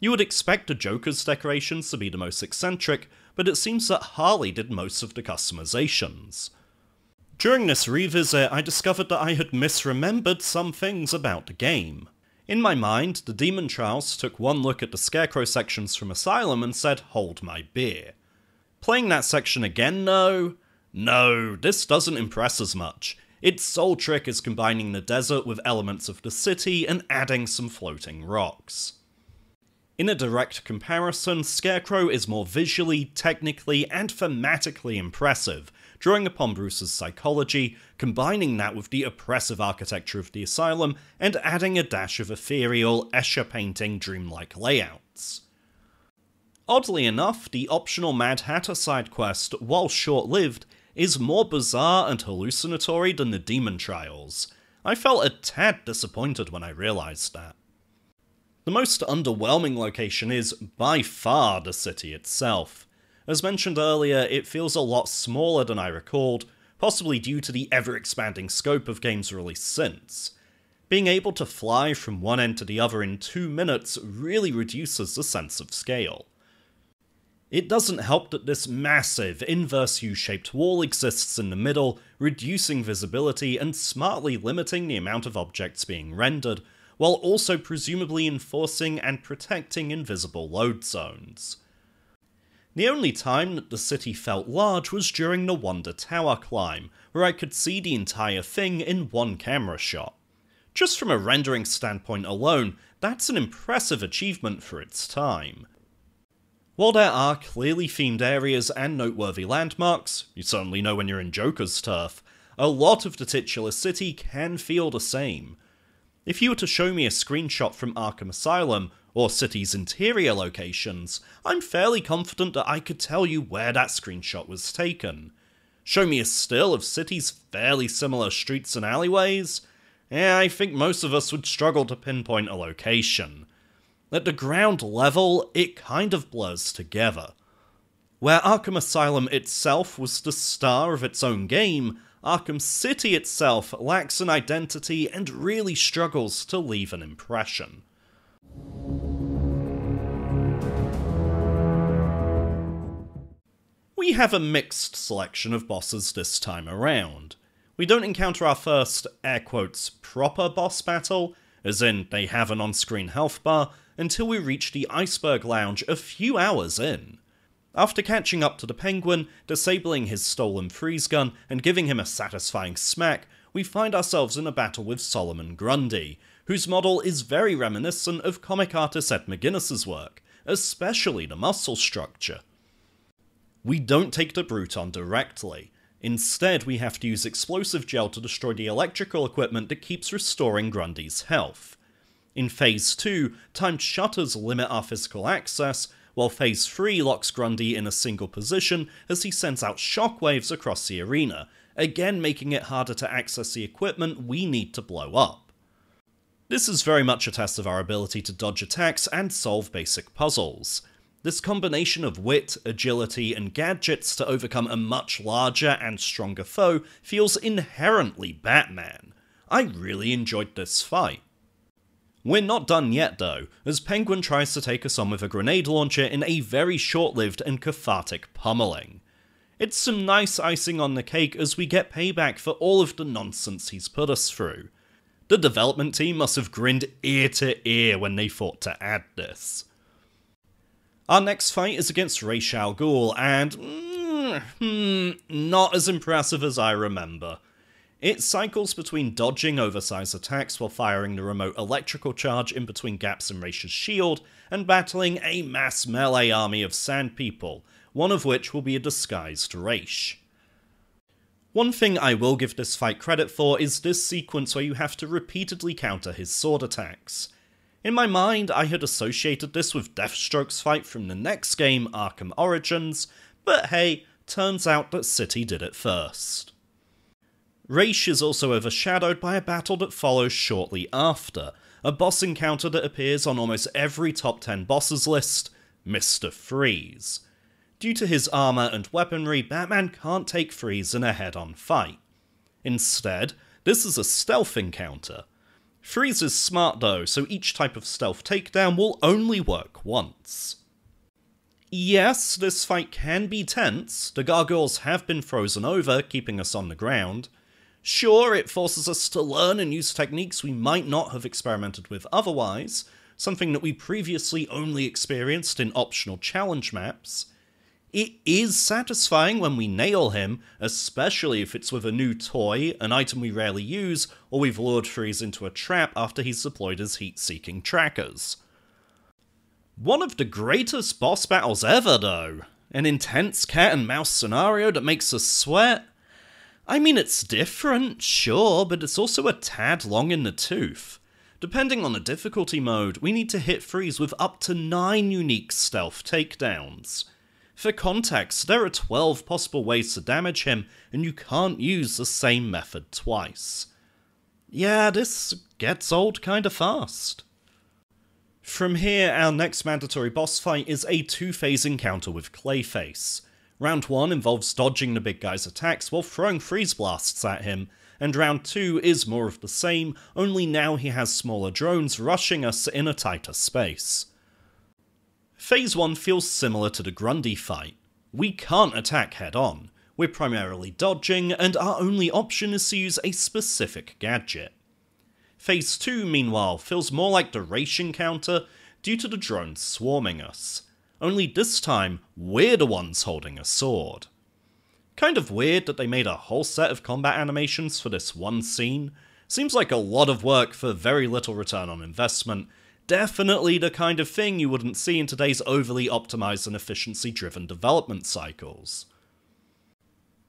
You would expect the Joker's decorations to be the most eccentric, but it seems that Harley did most of the customizations. During this revisit, I discovered that I had misremembered some things about the game. In my mind, the Demon Trials took one look at the Scarecrow sections from Asylum and said, "Hold my beer." Playing that section again though? No, this doesn't impress as much. Its sole trick is combining the desert with elements of the city and adding some floating rocks. In a direct comparison, Scarecrow is more visually, technically, and thematically impressive, drawing upon Bruce's psychology, combining that with the oppressive architecture of the asylum, and adding a dash of ethereal, Escher-painting dreamlike layouts. Oddly enough, the optional Mad Hatter side quest, while short-lived, is more bizarre and hallucinatory than the Demon Trials. I felt a tad disappointed when I realised that. The most underwhelming location is, by far, the city itself. As mentioned earlier, it feels a lot smaller than I recalled, possibly due to the ever-expanding scope of games released since. Being able to fly from one end to the other in two minutes really reduces the sense of scale. It doesn't help that this massive, inverse U-shaped wall exists in the middle, reducing visibility and smartly limiting the amount of objects being rendered, while also presumably enforcing and protecting invisible load zones. The only time that the city felt large was during the Wonder Tower climb, where I could see the entire thing in one camera shot. Just from a rendering standpoint alone, that's an impressive achievement for its time. While there are clearly themed areas and noteworthy landmarks, you certainly know when you're in Joker's turf, a lot of the titular city can feel the same. If you were to show me a screenshot from Arkham Asylum, or city's interior locations, I'm fairly confident that I could tell you where that screenshot was taken. Show me a still of city's fairly similar streets and alleyways? Eh, I think most of us would struggle to pinpoint a location. At the ground level, it kind of blurs together. Where Arkham Asylum itself was the star of its own game, Arkham City itself lacks an identity and really struggles to leave an impression. We have a mixed selection of bosses this time around. We don't encounter our first, air quotes, proper boss battle, as in they have an on-screen health bar, until we reach the Iceberg Lounge a few hours in. After catching up to the Penguin, disabling his stolen freeze gun, and giving him a satisfying smack, we find ourselves in a battle with Solomon Grundy, whose model is very reminiscent of comic artist Ed McGuinness's work, especially the muscle structure. We don't take the brute on directly. Instead, we have to use explosive gel to destroy the electrical equipment that keeps restoring Grundy's health. In Phase two, timed shutters limit our physical access, while Phase three locks Grundy in a single position as he sends out shockwaves across the arena, again making it harder to access the equipment we need to blow up. This is very much a test of our ability to dodge attacks and solve basic puzzles. This combination of wit, agility, and gadgets to overcome a much larger and stronger foe feels inherently Batman. I really enjoyed this fight. We're not done yet though, as Penguin tries to take us on with a grenade launcher in a very short-lived and cathartic pummeling. It's some nice icing on the cake as we get payback for all of the nonsense he's put us through. The development team must have grinned ear to ear when they thought to add this. Our next fight is against Ra's al Ghul and, mm, mm, not as impressive as I remember. It cycles between dodging oversized attacks while firing the remote electrical charge in between gaps in Ra's shield, and battling a mass melee army of sand people, one of which will be a disguised Ra's. One thing I will give this fight credit for is this sequence where you have to repeatedly counter his sword attacks. In my mind, I had associated this with Deathstroke's fight from the next game, Arkham Origins, but hey, turns out that City did it first. Ra's is also overshadowed by a battle that follows shortly after, a boss encounter that appears on almost every top ten bosses list, Mister Freeze. Due to his armour and weaponry, Batman can't take Freeze in a head-on fight. Instead, this is a stealth encounter. Freeze is smart though, so each type of stealth takedown will only work once. Yes, this fight can be tense, the gargoyles have been frozen over, keeping us on the ground. Sure, it forces us to learn and use techniques we might not have experimented with otherwise, something that we previously only experienced in optional challenge maps. It is satisfying when we nail him, especially if it's with a new toy, an item we rarely use, or we've lured Freeze into a trap after he's deployed his heat-seeking trackers. One of the greatest boss battles ever, though. An intense cat-and-mouse scenario that makes us sweat? I mean, it's different, sure, but it's also a tad long in the tooth. Depending on the difficulty mode, we need to hit Freeze with up to nine unique stealth takedowns. For context, there are twelve possible ways to damage him, and you can't use the same method twice. Yeah, this gets old kinda fast. From here, our next mandatory boss fight is a Two-Face encounter with Clayface. Round one involves dodging the big guy's attacks while throwing Freeze Blasts at him, and round two is more of the same, only now he has smaller drones rushing us in a tighter space. Phase one feels similar to the Grundy fight. We can't attack head-on, we're primarily dodging, and our only option is to use a specific gadget. Phase two, meanwhile, feels more like the Ra's encounter due to the drones swarming us. Only this time, we're the ones holding a sword. Kind of weird that they made a whole set of combat animations for this one scene. Seems like a lot of work for very little return on investment. Definitely the kind of thing you wouldn't see in today's overly optimized and efficiency-driven development cycles.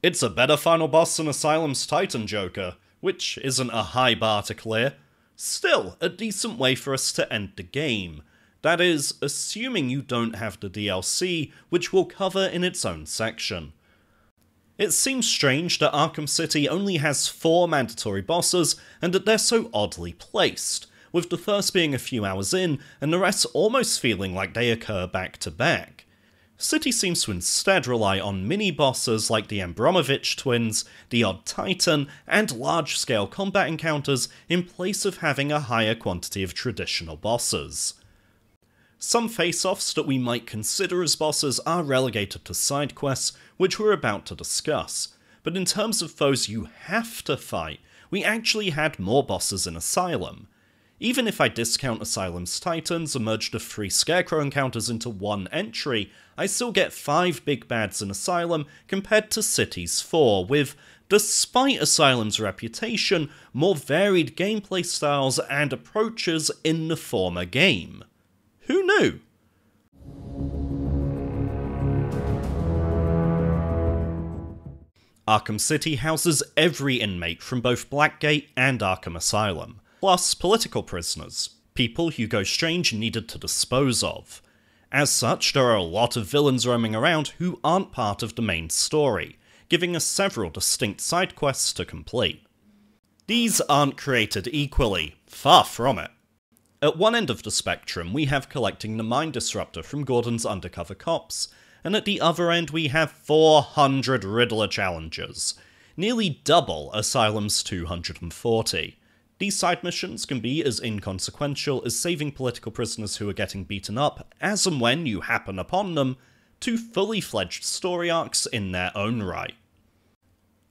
It's a better final boss than Asylum's Titan Joker, which isn't a high bar to clear. Still, a decent way for us to end the game. That is, assuming you don't have the D L C, which we'll cover in its own section. It seems strange that Arkham City only has four mandatory bosses, and that they're so oddly placed, with the first being a few hours in, and the rest almost feeling like they occur back to back. City seems to instead rely on mini-bosses like the Abramovich twins, the Odd Titan, and large-scale combat encounters in place of having a higher quantity of traditional bosses. Some face-offs that we might consider as bosses are relegated to side quests, which we're about to discuss, but in terms of foes you have to fight, we actually had more bosses in Asylum. Even if I discount Asylum's Titans and merge the three Scarecrow encounters into one entry, I still get five big bads in Asylum compared to City's four, with, despite Asylum's reputation, more varied gameplay styles and approaches in the former game. Who knew? Arkham City houses every inmate from both Blackgate and Arkham Asylum, plus political prisoners, people Hugo Strange needed to dispose of. As such, there are a lot of villains roaming around who aren't part of the main story, giving us several distinct side quests to complete. These aren't created equally, far from it. At one end of the spectrum, we have collecting the Mind Disruptor from Gordon's undercover cops, and at the other end we have four hundred Riddler challenges, nearly double Asylum's two hundred forty. These side missions can be as inconsequential as saving political prisoners who are getting beaten up, as and when you happen upon them, to fully-fledged story arcs in their own right.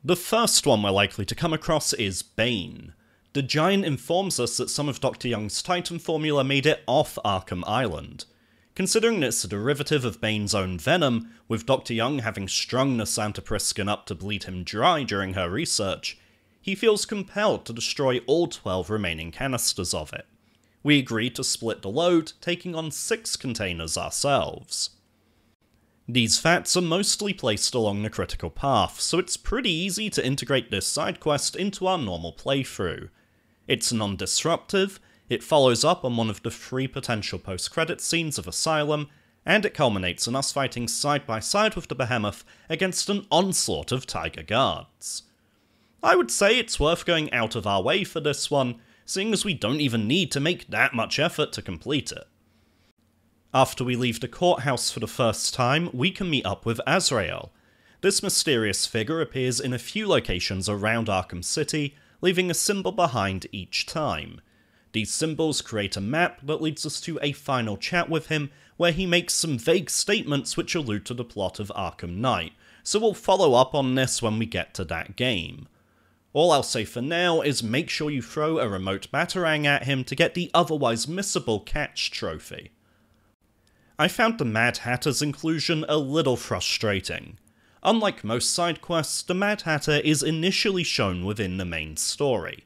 The first one we're likely to come across is Bane. The Giant informs us that some of Doctor Young's Titan formula made it off Arkham Island. Considering it's a derivative of Bane's own venom, with Doctor Young having strung Nassanta Priskin up to bleed him dry during her research, he feels compelled to destroy all twelve remaining canisters of it. We agree to split the load, taking on six containers ourselves. These facts are mostly placed along the critical path, so it's pretty easy to integrate this side quest into our normal playthrough. It's non-disruptive, it follows up on one of the three potential post-credit scenes of Asylum, and it culminates in us fighting side by side with the Behemoth against an onslaught of Tiger Guards. I would say it's worth going out of our way for this one, seeing as we don't even need to make that much effort to complete it. After we leave the courthouse for the first time, we can meet up with Azrael. This mysterious figure appears in a few locations around Arkham City, leaving a symbol behind each time. These symbols create a map that leads us to a final chat with him, where he makes some vague statements which allude to the plot of Arkham Knight, so we'll follow up on this when we get to that game. All I'll say for now is make sure you throw a remote Batarang at him to get the otherwise missable catch trophy. I found the Mad Hatter's inclusion a little frustrating. Unlike most side quests, the Mad Hatter is initially shown within the main story.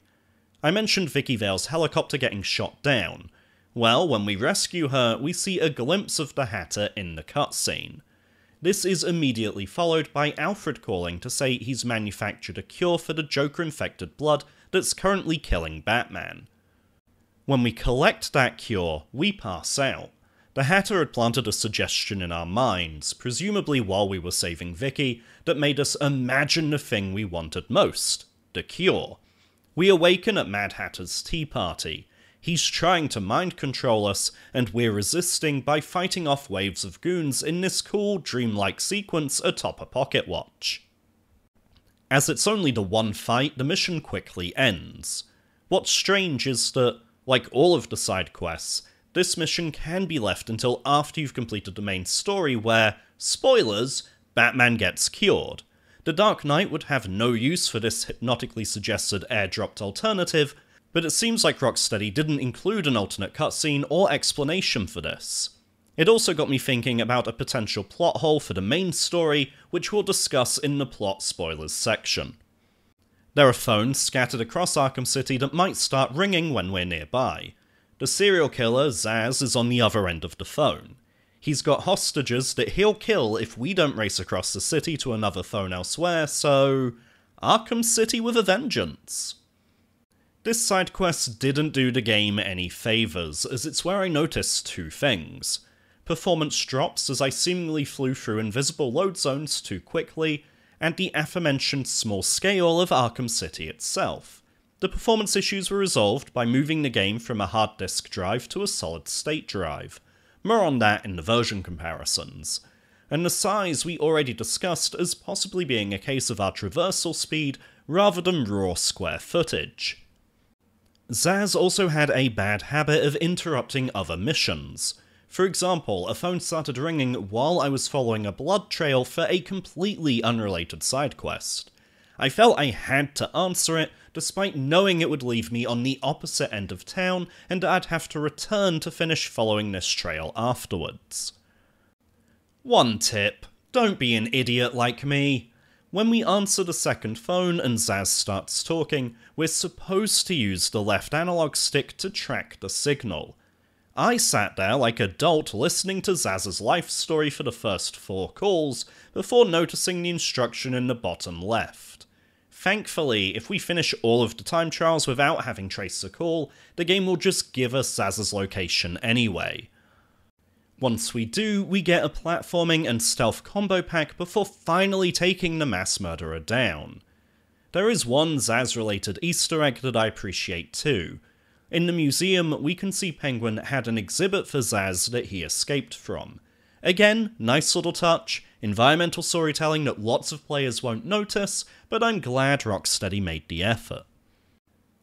I mentioned Vicky Vale's helicopter getting shot down. Well, when we rescue her, we see a glimpse of the Hatter in the cutscene. This is immediately followed by Alfred calling to say he's manufactured a cure for the Joker-infected blood that's currently killing Batman. When we collect that cure, we pass out. The Hatter had planted a suggestion in our minds, presumably while we were saving Vicky, that made us imagine the thing we wanted most, the cure. We awaken at Mad Hatter's tea party. He's trying to mind control us, and we're resisting by fighting off waves of goons in this cool, dreamlike sequence atop a pocket watch. As it's only the one fight, the mission quickly ends. What's strange is that, like all of the side quests, this mission can be left until after you've completed the main story where, spoilers, Batman gets cured. The Dark Knight would have no use for this hypnotically suggested airdropped alternative, but it seems like Rocksteady didn't include an alternate cutscene or explanation for this. It also got me thinking about a potential plot hole for the main story, which we'll discuss in the plot spoilers section. There are phones scattered across Arkham City that might start ringing when we're nearby. The serial killer, Zsasz, is on the other end of the phone. He's got hostages that he'll kill if we don't race across the city to another phone elsewhere, so... Arkham City with a vengeance! This side quest didn't do the game any favours, as it's where I noticed two things. Performance drops as I seemingly flew through invisible load zones too quickly, and the aforementioned small scale of Arkham City itself. The performance issues were resolved by moving the game from a hard disk drive to a solid state drive. More on that in the version comparisons. And the size we already discussed as possibly being a case of our traversal speed rather than raw square footage. Zsasz also had a bad habit of interrupting other missions. For example, a phone started ringing while I was following a blood trail for a completely unrelated side quest. I felt I had to answer it, despite knowing it would leave me on the opposite end of town and I'd have to return to finish following this trail afterwards. One tip, don't be an idiot like me. When we answer the second phone and Zsasz starts talking, we're supposed to use the left analog stick to track the signal. I sat there like a dolt listening to Zsasz' life story for the first four calls, before noticing the instruction in the bottom left. Thankfully, if we finish all of the time trials without having traced a call, the game will just give us Zsasz' location anyway. Once we do, we get a platforming and stealth combo pack before finally taking the mass murderer down. There is one Zsasz-related Easter egg that I appreciate too. In the museum, we can see Penguin had an exhibit for Zsasz that he escaped from. Again, nice little touch, environmental storytelling that lots of players won't notice, but I'm glad Rocksteady made the effort.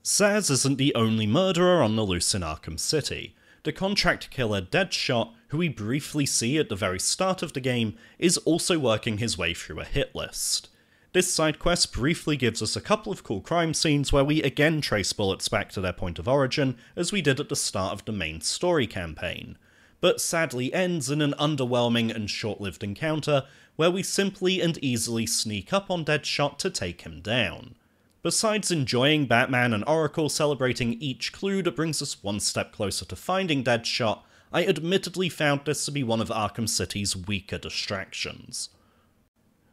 Zsasz isn't the only murderer on the loose in Arkham City. The contract killer Deadshot, who we briefly see at the very start of the game, is also working his way through a hit list. This side quest briefly gives us a couple of cool crime scenes where we again trace bullets back to their point of origin, as we did at the start of the main story campaign, but sadly ends in an underwhelming and short-lived encounter where we simply and easily sneak up on Deadshot to take him down. Besides enjoying Batman and Oracle celebrating each clue that brings us one step closer to finding Deadshot, I admittedly found this to be one of Arkham City's weaker distractions.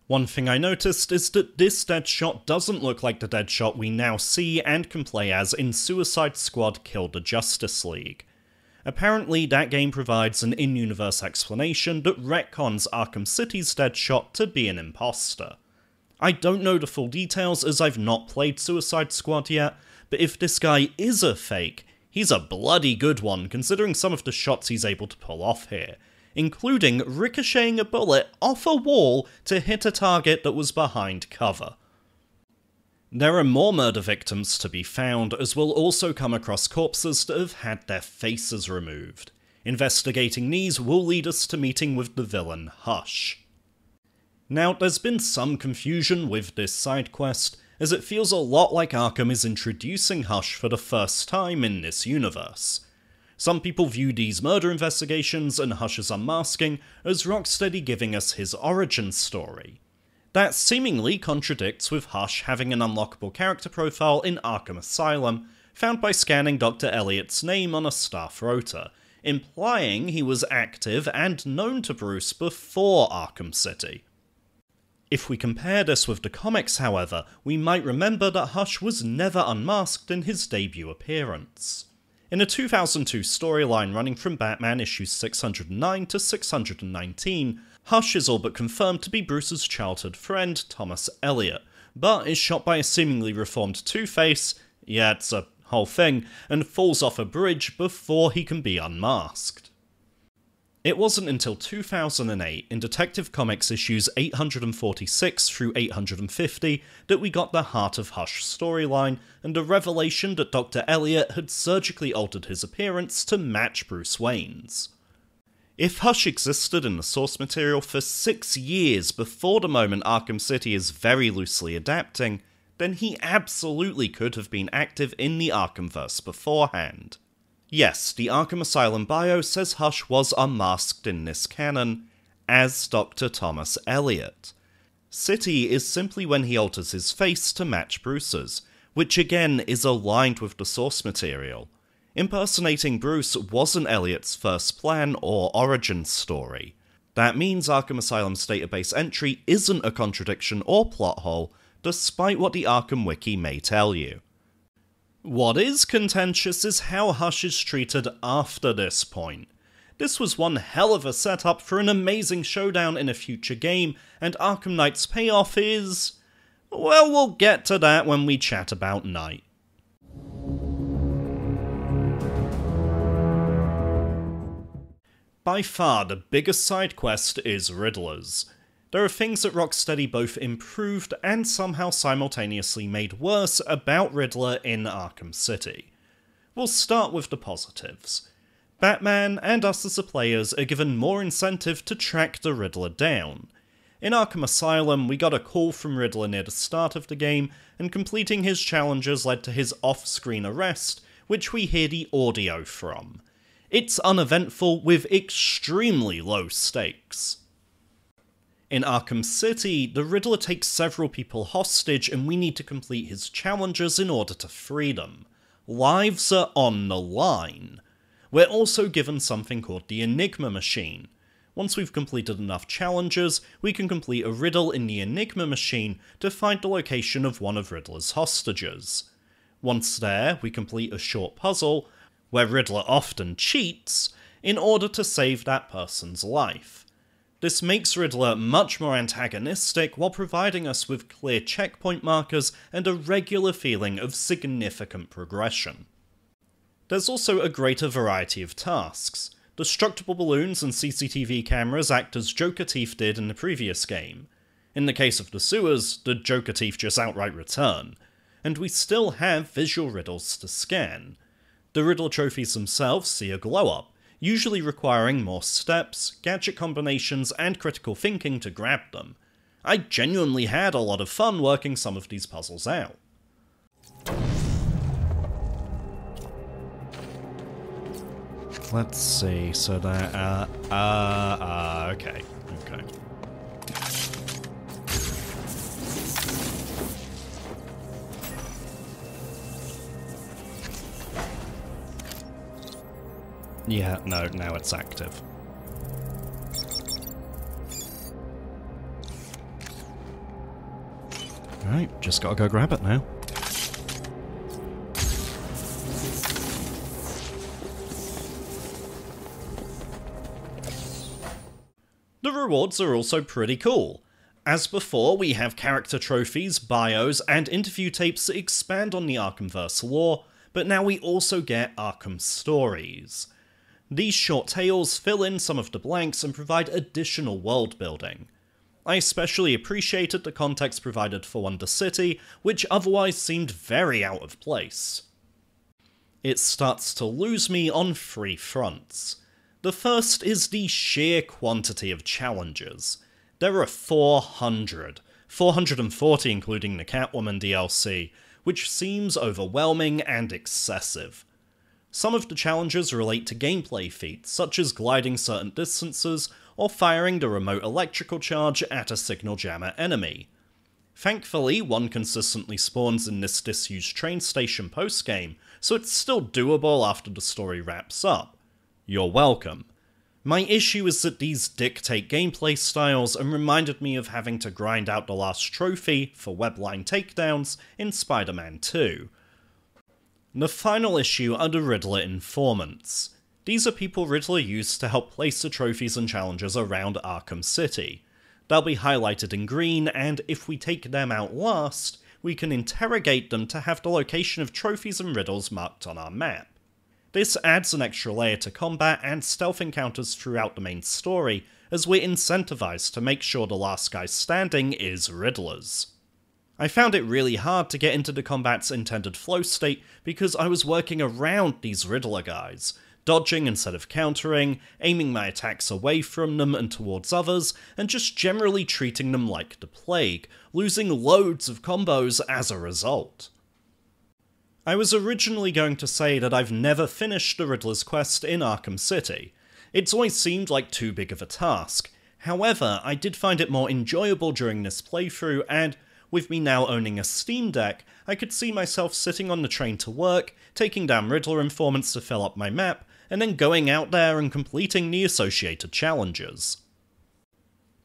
One thing I noticed is that this Deadshot doesn't look like the Deadshot we now see and can play as in Suicide Squad: Kill the Justice League. Apparently, that game provides an in-universe explanation that retcons Arkham City's Deadshot to be an imposter. I don't know the full details as I've not played Suicide Squad yet, but if this guy is a fake, he's a bloody good one considering some of the shots he's able to pull off here, including ricocheting a bullet off a wall to hit a target that was behind cover. There are more murder victims to be found, as we'll also come across corpses that have had their faces removed. Investigating these will lead us to meeting with the villain, Hush. Now, there's been some confusion with this side quest, as it feels a lot like Arkham is introducing Hush for the first time in this universe. Some people view these murder investigations and Hush's unmasking as Rocksteady giving us his origin story. That seemingly contradicts with Hush having an unlockable character profile in Arkham Asylum, found by scanning Doctor Elliot's name on a staff rota, implying he was active and known to Bruce before Arkham City. If we compare this with the comics, however, we might remember that Hush was never unmasked in his debut appearance. In a two thousand two storyline running from Batman issues six hundred nine to six hundred nineteen, Hush is all but confirmed to be Bruce's childhood friend, Thomas Elliot, but is shot by a seemingly reformed Two-Face, yeah, it's a whole thing, and falls off a bridge before he can be unmasked. It wasn't until two thousand eight, in Detective Comics issues eight hundred forty-six through eight hundred fifty, that we got the Heart of Hush storyline, and a revelation that Doctor Elliot had surgically altered his appearance to match Bruce Wayne's. If Hush existed in the source material for six years before the moment Arkham City is very loosely adapting, then he absolutely could have been active in the Arkhamverse beforehand. Yes, the Arkham Asylum bio says Hush was unmasked in this canon as Doctor Thomas Elliot. City is simply when he alters his face to match Bruce's, which again is aligned with the source material. Impersonating Bruce wasn't Elliot's first plan or origin story. That means Arkham Asylum's database entry isn't a contradiction or plot hole, despite what the Arkham Wiki may tell you. What is contentious is how Hush is treated after this point. This was one hell of a setup for an amazing showdown in a future game, and Arkham Knight's payoff is... well, we'll get to that when we chat about Knight. By far, the biggest side quest is Riddler's. There are things that Rocksteady both improved and somehow simultaneously made worse about Riddler in Arkham City. We'll start with the positives. Batman, and us as the players, are given more incentive to track the Riddler down. In Arkham Asylum, we got a call from Riddler near the start of the game, and completing his challenges led to his off-screen arrest, which we hear the audio from. It's uneventful with extremely low stakes. In Arkham City, the Riddler takes several people hostage and we need to complete his challenges in order to free them. Lives are on the line. We're also given something called the Enigma Machine. Once we've completed enough challenges, we can complete a riddle in the Enigma Machine to find the location of one of Riddler's hostages. Once there, we complete a short puzzle, where Riddler often cheats, in order to save that person's life. This makes Riddler much more antagonistic while providing us with clear checkpoint markers and a regular feeling of significant progression. There's also a greater variety of tasks. Destructible balloons and C C T V cameras act as Joker teeth did in the previous game. In the case of the sewers, the Joker teeth just outright return. And we still have visual riddles to scan. The Riddler trophies themselves see a glow-up, usually requiring more steps, gadget combinations, and critical thinking to grab them. I genuinely had a lot of fun working some of these puzzles out. Let's see, so that, uh, uh, uh, okay, okay. Yeah, no, now it's active. Alright, just gotta go grab it now. The rewards are also pretty cool. As before, we have character trophies, bios, and interview tapes that expand on the Arkhamverse lore, but now we also get Arkham stories. These short tales fill in some of the blanks and provide additional world building. I especially appreciated the context provided for Wonder City, which otherwise seemed very out of place. It starts to lose me on three fronts. The first is the sheer quantity of challenges. There are four hundred, four hundred forty including the Catwoman D L C, which seems overwhelming and excessive. Some of the challenges relate to gameplay feats, such as gliding certain distances or firing the remote electrical charge at a signal jammer enemy. Thankfully, one consistently spawns in this disused train station post-game, so it's still doable after the story wraps up. you're welcome. My issue is that these dictate gameplay styles and reminded me of having to grind out the last trophy for webline takedowns in Spider-Man two. The final issue are the Riddler informants. These are people Riddler used to help place the trophies and challenges around Arkham City. They'll be highlighted in green, and if we take them out last, we can interrogate them to have the location of trophies and riddles marked on our map. This adds an extra layer to combat and stealth encounters throughout the main story, as we're incentivized to make sure the last guy standing is Riddler's. I found it really hard to get into the combat's intended flow state because I was working around these Riddler guys, dodging instead of countering, aiming my attacks away from them and towards others, and just generally treating them like the plague, losing loads of combos as a result. I was originally going to say that I've never finished the Riddler's quest in Arkham City. It's always seemed like too big of a task. However, I did find it more enjoyable during this playthrough, and with me now owning a Steam Deck, I could see myself sitting on the train to work, taking down Riddler informants to fill up my map, and then going out there and completing the associated challenges.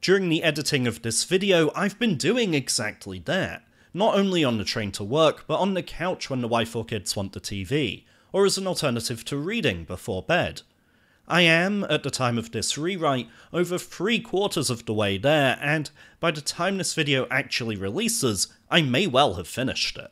During the editing of this video, I've been doing exactly that, not only on the train to work, but on the couch when the wife or kids want the T V, or as an alternative to reading before bed. I am, at the time of this rewrite, over three quarters of the way there, and by the time this video actually releases, I may well have finished it.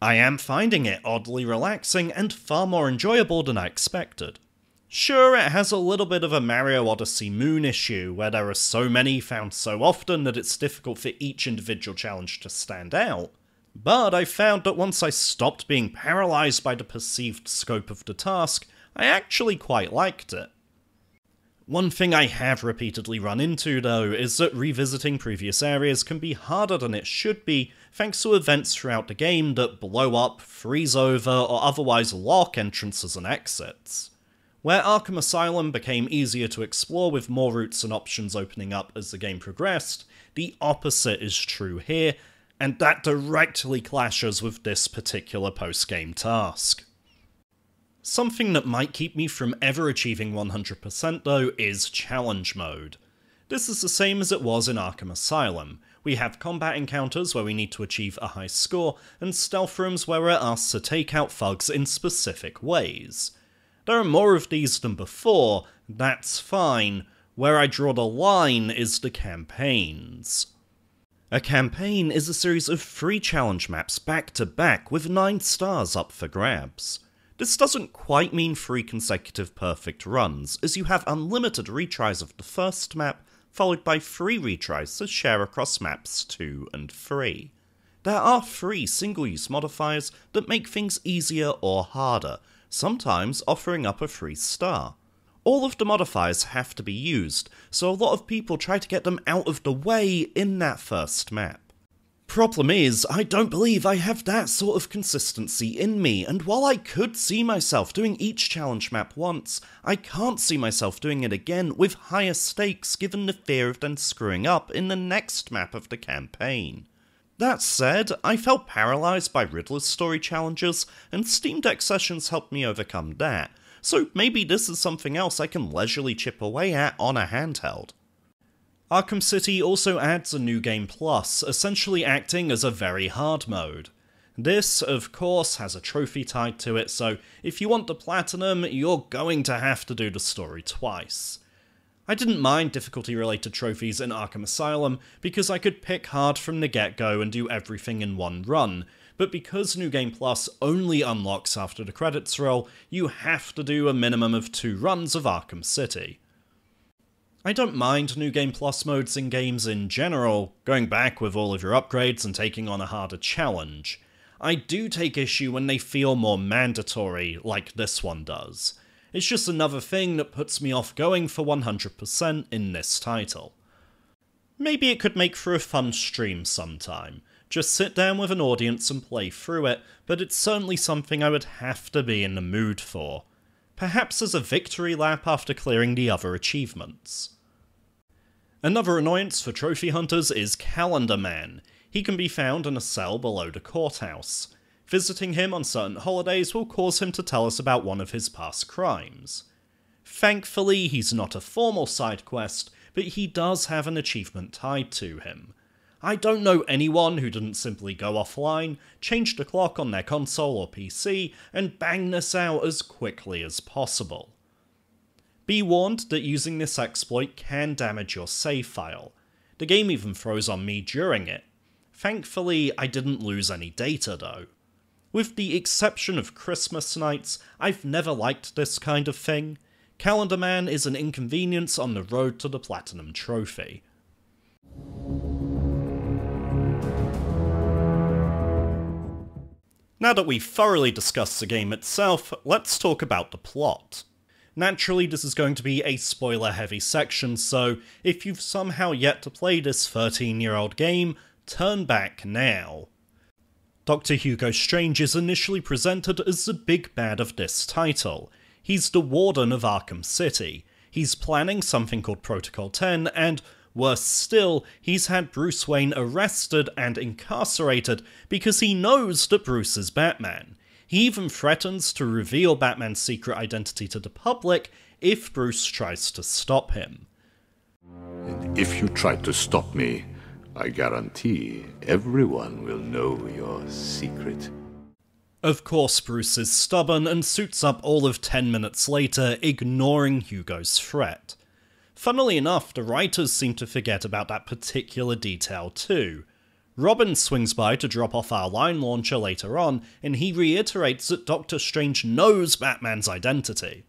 I am finding it oddly relaxing and far more enjoyable than I expected. Sure, it has a little bit of a Mario Odyssey Moon issue, where there are so many found so often that it's difficult for each individual challenge to stand out, but I found that once I stopped being paralysed by the perceived scope of the task, I actually quite liked it. One thing I have repeatedly run into, though, is that revisiting previous areas can be harder than it should be thanks to events throughout the game that blow up, freeze over, or otherwise lock entrances and exits. Where Arkham Asylum became easier to explore with more routes and options opening up as the game progressed, the opposite is true here, and that directly clashes with this particular post-game task. Something that might keep me from ever achieving one hundred percent though is challenge mode. This is the same as it was in Arkham Asylum. We have combat encounters where we need to achieve a high score, and stealth rooms where we're asked to take out thugs in specific ways. There are more of these than before, that's fine. Where I draw the line is the campaigns. A campaign is a series of three challenge maps back to back with nine stars up for grabs. This doesn't quite mean three consecutive perfect runs, as you have unlimited retries of the first map, followed by three retries to share across maps two and three. There are three single-use modifiers that make things easier or harder, sometimes offering up a free star. All of the modifiers have to be used, so a lot of people try to get them out of the way in that first map. Problem is, I don't believe I have that sort of consistency in me, and while I could see myself doing each challenge map once, I can't see myself doing it again with higher stakes given the fear of then screwing up in the next map of the campaign. That said, I felt paralysed by Riddler's story challenges, and Steam Deck sessions helped me overcome that, so maybe this is something else I can leisurely chip away at on a handheld. Arkham City also adds a new game plus, essentially acting as a very hard mode. This, of course, has a trophy tied to it, so if you want the platinum, you're going to have to do the story twice. I didn't mind difficulty-related trophies in Arkham Asylum, because I could pick hard from the get-go and do everything in one run, but because New Game Plus only unlocks after the credits roll, you have to do a minimum of two runs of Arkham City. I don't mind New Game Plus modes in games in general, going back with all of your upgrades and taking on a harder challenge. I do take issue when they feel more mandatory, like this one does. It's just another thing that puts me off going for one hundred percent in this title. Maybe it could make for a fun stream sometime. Just sit down with an audience and play through it, but it's certainly something I would have to be in the mood for. Perhaps as a victory lap after clearing the other achievements. Another annoyance for trophy hunters is Calendar Man. He can be found in a cell below the courthouse. Visiting him on certain holidays will cause him to tell us about one of his past crimes. Thankfully, he's not a formal side quest, but he does have an achievement tied to him. I don't know anyone who didn't simply go offline, change the clock on their console or P C, and bang this out as quickly as possible. Be warned that using this exploit can damage your save file. The game even froze on me during it. Thankfully, I didn't lose any data though. With the exception of Christmas nights, I've never liked this kind of thing. Calendar Man is an inconvenience on the road to the Platinum Trophy. Now that we've thoroughly discussed the game itself, let's talk about the plot. Naturally, this is going to be a spoiler-heavy section, so if you've somehow yet to play this thirteen-year-old game, turn back now. Doctor Hugo Strange is initially presented as the big bad of this title. He's the warden of Arkham City. He's planning something called Protocol ten, and worse still, he's had Bruce Wayne arrested and incarcerated because he knows that Bruce is Batman. He even threatens to reveal Batman's secret identity to the public if Bruce tries to stop him. And if you try to stop me, I guarantee everyone will know your secret. Of course, Bruce is stubborn and suits up all of ten minutes later, ignoring Hugo's threat. Funnily enough, the writers seem to forget about that particular detail too. Robin swings by to drop off our Line Launcher later on, and he reiterates that Doctor Strange knows Batman's identity.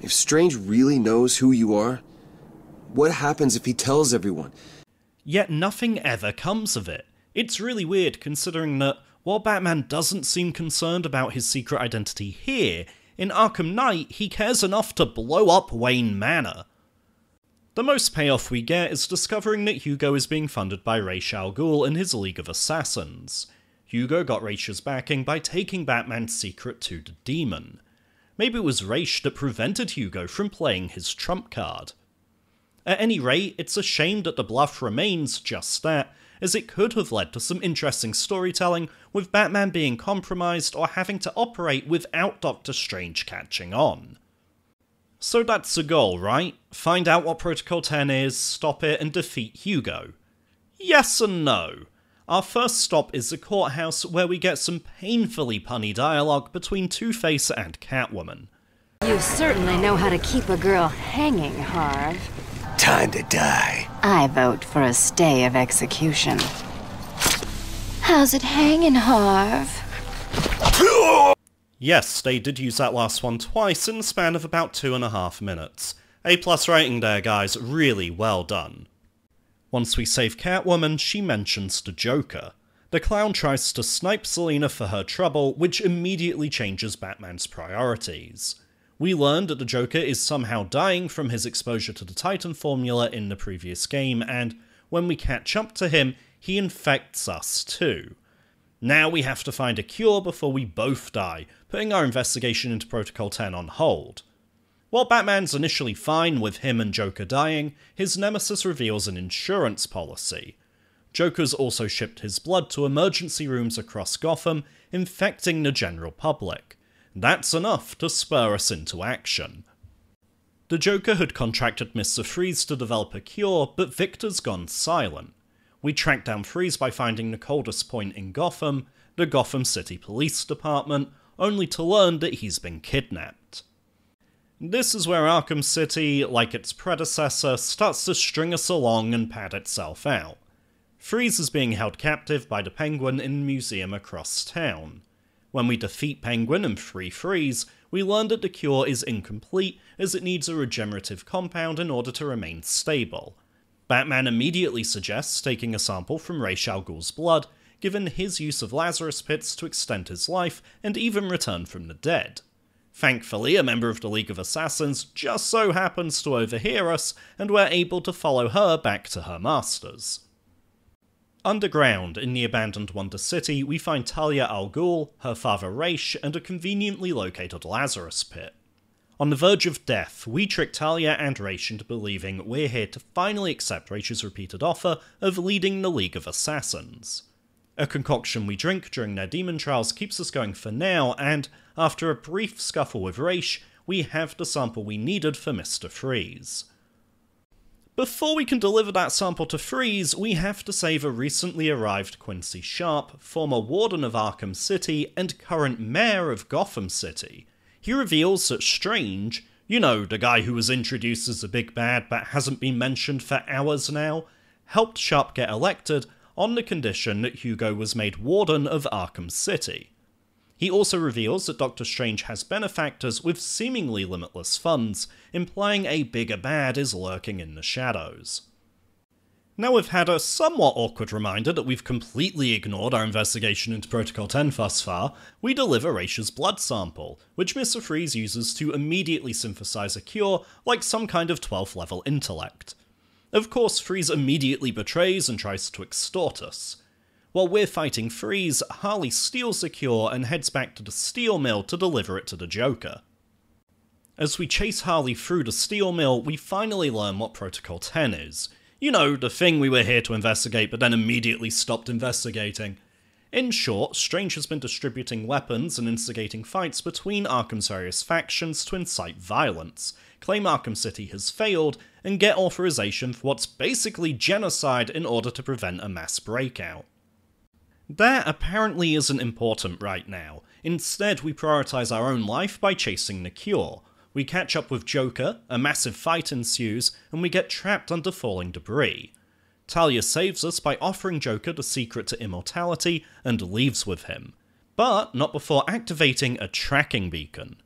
If Strange really knows who you are, what happens if he tells everyone? Yet nothing ever comes of it. It's really weird considering that, while Batman doesn't seem concerned about his secret identity here, in Arkham Knight he cares enough to blow up Wayne Manor. The most payoff we get is discovering that Hugo is being funded by Ra's al Ghul and his League of Assassins. Hugo got Ra's backing by taking Batman's secret to the demon. Maybe it was Ra's that prevented Hugo from playing his trump card. At any rate, it's a shame that the bluff remains just that, as it could have led to some interesting storytelling with Batman being compromised or having to operate without Doctor Strange catching on. So that's the goal, right? Find out what Protocol ten is, stop it, and defeat Hugo. Yes and no. Our first stop is the courthouse, where we get some painfully punny dialogue between Two-Face and Catwoman. You certainly know how to keep a girl hanging, Harv. Time to die. I vote for a stay of execution. How's it hanging, Harv? Yes, they did use that last one twice in the span of about two and a half minutes. A-plus rating there, guys. Really well done. Once we save Catwoman, she mentions the Joker. The clown tries to snipe Selina for her trouble, which immediately changes Batman's priorities. We learned that the Joker is somehow dying from his exposure to the Titan formula in the previous game, and when we catch up to him, he infects us too. Now we have to find a cure before we both die, putting our investigation into Protocol ten on hold. While Batman's initially fine with him and Joker dying, his nemesis reveals an insurance policy. Joker's also shipped his blood to emergency rooms across Gotham, infecting the general public. That's enough to spur us into action. The Joker had contracted Mister Freeze to develop a cure, but Victor's gone silent. We track down Freeze by finding the coldest point in Gotham, the Gotham City Police Department, only to learn that he's been kidnapped. This is where Arkham City, like its predecessor, starts to string us along and pad itself out. Freeze is being held captive by the Penguin in a museum across town. When we defeat Penguin and free Freeze, we learn that the cure is incomplete as it needs a regenerative compound in order to remain stable. Batman immediately suggests taking a sample from Ra's al Ghul's blood, given his use of Lazarus pits to extend his life and even return from the dead. Thankfully, a member of the League of Assassins just so happens to overhear us, and we're able to follow her back to her masters. Underground, in the abandoned Wonder City, we find Talia al Ghul, her father Ra's, and a conveniently located Lazarus pit. On the verge of death, we trick Talia and Ra's into believing we're here to finally accept Ra's repeated offer of leading the League of Assassins. A concoction we drink during their demon trials keeps us going for now, and after a brief scuffle with Raish, we have the sample we needed for Mister Freeze. Before we can deliver that sample to Freeze, we have to save a recently arrived Quincy Sharp, former warden of Arkham City and current mayor of Gotham City. He reveals that Strange, you know, the guy who was introduced as the big bad but hasn't been mentioned for hours now, helped Sharp get elected on the condition that Hugo was made warden of Arkham City. He also reveals that Doctor Strange has benefactors with seemingly limitless funds, implying a bigger bad is lurking in the shadows. Now we've had a somewhat awkward reminder that we've completely ignored our investigation into Protocol ten thus far. We deliver Raish's blood sample, which Mister Freeze uses to immediately synthesize a cure, like some kind of twelfth level intellect. Of course, Freeze immediately betrays and tries to extort us. While we're fighting Freeze, Harley steals the cure and heads back to the steel mill to deliver it to the Joker. As we chase Harley through the steel mill, we finally learn what Protocol ten is. You know, the thing we were here to investigate but then immediately stopped investigating. In short, Strange has been distributing weapons and instigating fights between Arkham's various factions to incite violence, claim Arkham City has failed, and get authorization for what's basically genocide in order to prevent a mass breakout. That apparently isn't important right now. Instead, we prioritize our own life by chasing the cure. We catch up with Joker, a massive fight ensues, and we get trapped under falling debris. Talia saves us by offering Joker the secret to immortality and leaves with him, but not before activating a tracking beacon.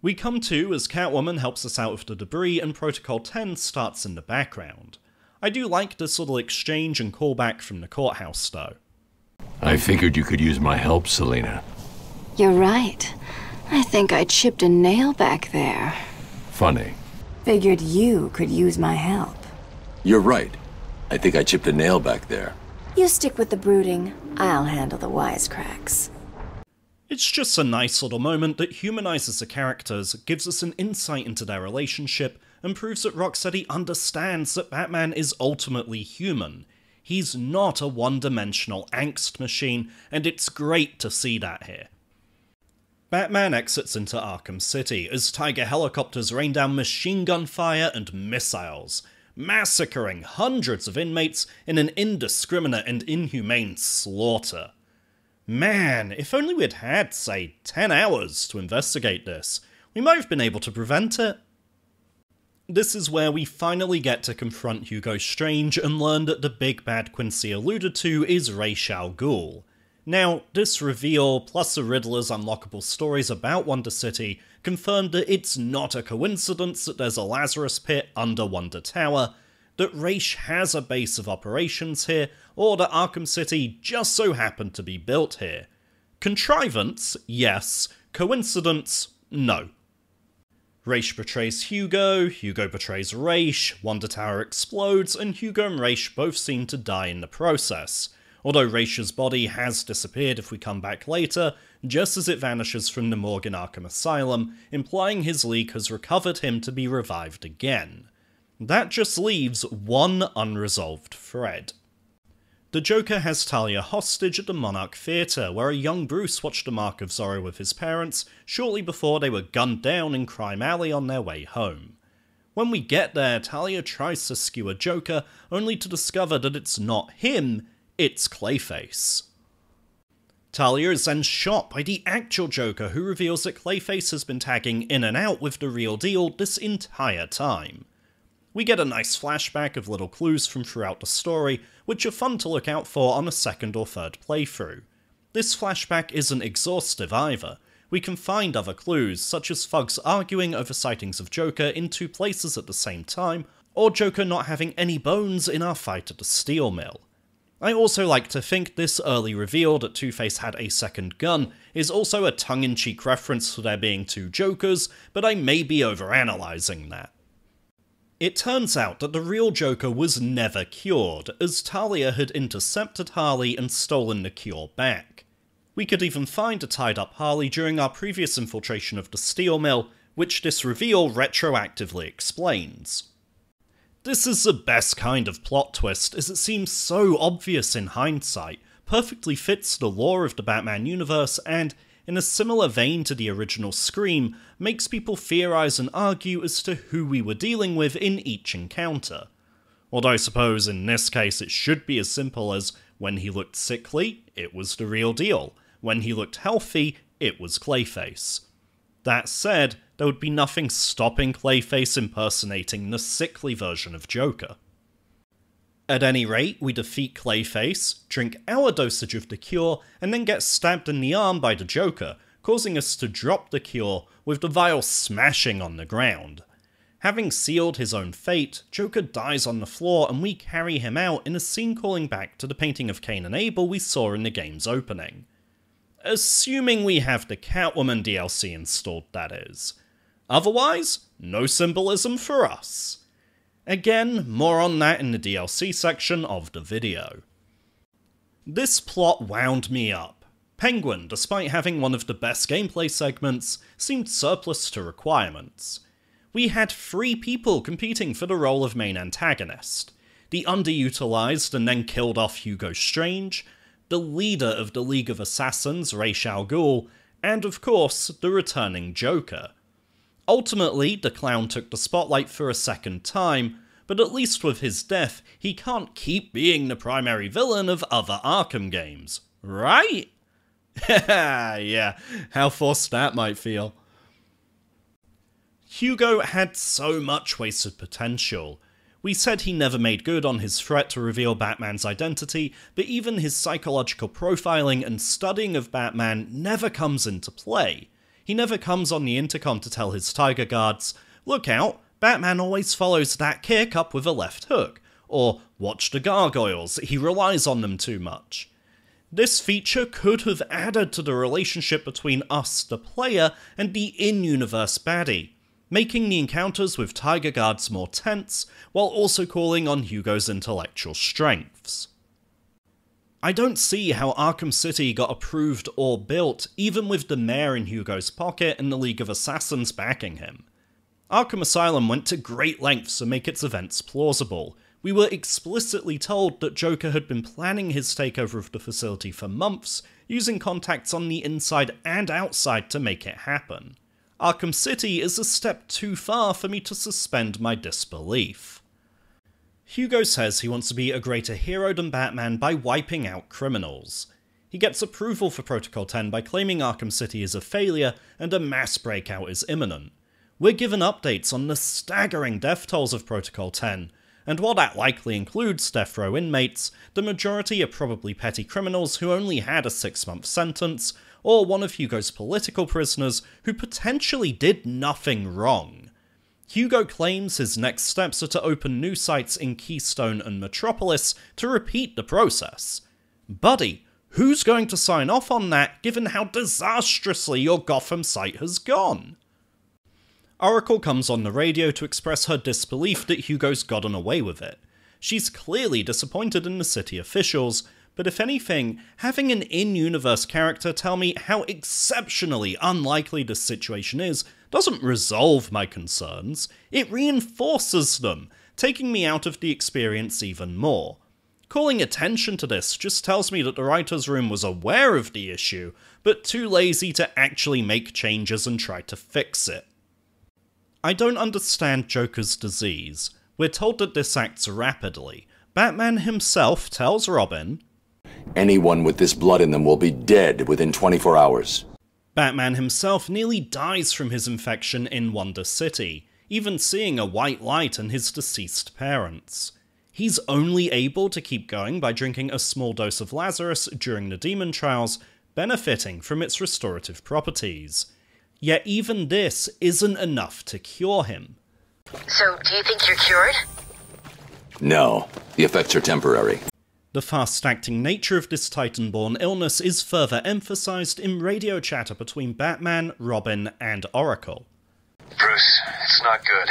We come to as Catwoman helps us out of the debris and Protocol ten starts in the background. I do like this little exchange and callback from the courthouse though. I figured you could use my help, Selina. You're right. I think I chipped a nail back there. Funny. Figured you could use my help. You're right. I think I chipped a nail back there. You stick with the brooding. I'll handle the wisecracks. It's just a nice little moment that humanizes the characters, gives us an insight into their relationship, and proves that Rocksteady understands that Batman is ultimately human. He's not a one-dimensional angst machine, and it's great to see that here. Batman exits into Arkham City as Tiger helicopters rain down machine gun fire and missiles, massacring hundreds of inmates in an indiscriminate and inhumane slaughter. Man, if only we'd had, say, ten hours to investigate this, we might have been able to prevent it. This is where we finally get to confront Hugo Strange and learn that the big bad Quincy alluded to is Ra's al Ghul. Now, this reveal, plus the Riddler's unlockable stories about Wonder City, confirmed that it's not a coincidence that there's a Lazarus pit under Wonder Tower, that Ra's has a base of operations here, or that Arkham City just so happened to be built here. Contrivance? Yes. Coincidence? No. Ra's betrays Hugo, Hugo betrays Ra's, Wonder Tower explodes, and Hugo and Ra's both seem to die in the process, although Ra's body has disappeared if we come back later, just as it vanishes from the morgue in Arkham Asylum, implying his league has recovered him to be revived again. That just leaves one unresolved thread. The Joker has Talia hostage at the Monarch Theatre, where a young Bruce watched The Mark of Zorro with his parents shortly before they were gunned down in Crime Alley on their way home. When we get there, Talia tries to skewer Joker, only to discover that it's not him, it's Clayface. Talia is then shot by the actual Joker, who reveals that Clayface has been tagging in and out with the real deal this entire time. We get a nice flashback of little clues from throughout the story, which are fun to look out for on a second or third playthrough. This flashback isn't exhaustive either. We can find other clues, such as thugs arguing over sightings of Joker in two places at the same time, or Joker not having any bones in our fight at the steel mill. I also like to think this early reveal that Two-Face had a second gun is also a tongue-in-cheek reference to there being two Jokers, but I may be overanalyzing that. It turns out that the real Joker was never cured, as Talia had intercepted Harley and stolen the cure back. We could even find a tied-up Harley during our previous infiltration of the steel mill, which this reveal retroactively explains. This is the best kind of plot twist, as it seems so obvious in hindsight, perfectly fits the lore of the Batman universe and, in a similar vein to the original Scream, makes people theorize and argue as to who we were dealing with in each encounter. Although I suppose in this case it should be as simple as, when he looked sickly, it was the real deal. When he looked healthy, it was Clayface. That said, there would be nothing stopping Clayface impersonating the sickly version of Joker. At any rate, we defeat Clayface, drink our dosage of the cure, and then get stabbed in the arm by the Joker, causing us to drop the cure, with the vial smashing on the ground. Having sealed his own fate, Joker dies on the floor and we carry him out in a scene calling back to the painting of Cain and Abel we saw in the game's opening. Assuming we have the Catwoman D L C installed, that is. Otherwise, no symbolism for us. Again, more on that in the D L C section of the video. This plot wound me up. Penguin, despite having one of the best gameplay segments, seemed surplus to requirements. We had three people competing for the role of main antagonist. The underutilized and then killed off Hugo Strange, the leader of the League of Assassins, Ra's al Ghul, and of course, the returning Joker. Ultimately, the clown took the spotlight for a second time, but at least with his death, he can't keep being the primary villain of other Arkham games, right? Yeah, how forced that might feel. Hugo had so much wasted potential. We said he never made good on his threat to reveal Batman's identity, but even his psychological profiling and studying of Batman never comes into play. He never comes on the intercom to tell his tiger guards, "Look out, Batman always follows that kick up with a left hook," or "Watch the gargoyles, he relies on them too much." This feature could have added to the relationship between us, the player, and the in-universe baddie, making the encounters with tiger guards more tense, while also calling on Hugo's intellectual strengths. I don't see how Arkham City got approved or built, even with the mayor in Hugo's pocket and the League of Assassins backing him. Arkham Asylum went to great lengths to make its events plausible. We were explicitly told that Joker had been planning his takeover of the facility for months, using contacts on the inside and outside to make it happen. Arkham City is a step too far for me to suspend my disbelief. Hugo says he wants to be a greater hero than Batman by wiping out criminals. He gets approval for Protocol ten by claiming Arkham City is a failure and a mass breakout is imminent. We're given updates on the staggering death tolls of Protocol ten, and while that likely includes death row inmates, the majority are probably petty criminals who only had a six-month sentence, or one of Hugo's political prisoners who potentially did nothing wrong. Hugo claims his next steps are to open new sites in Keystone and Metropolis to repeat the process. Buddy, who's going to sign off on that given how disastrously your Gotham site has gone? Oracle comes on the radio to express her disbelief that Hugo's gotten away with it. She's clearly disappointed in the city officials, but if anything, having an in-universe character tell me how exceptionally unlikely this situation is doesn't resolve my concerns, it reinforces them, taking me out of the experience even more. Calling attention to this just tells me that the writer's room was aware of the issue, but too lazy to actually make changes and try to fix it. I don't understand Joker's disease. We're told that this acts rapidly. Batman himself tells Robin, "Anyone with this blood in them will be dead within twenty-four hours. Batman himself nearly dies from his infection in Wonder City, even seeing a white light and his deceased parents. He's only able to keep going by drinking a small dose of Lazarus during the demon trials, benefiting from its restorative properties. Yet even this isn't enough to cure him. "So, do you think you're cured?" "No, the effects are temporary." The fast-acting nature of this Titan-born illness is further emphasized in radio chatter between Batman, Robin, and Oracle. "Bruce, it's not good.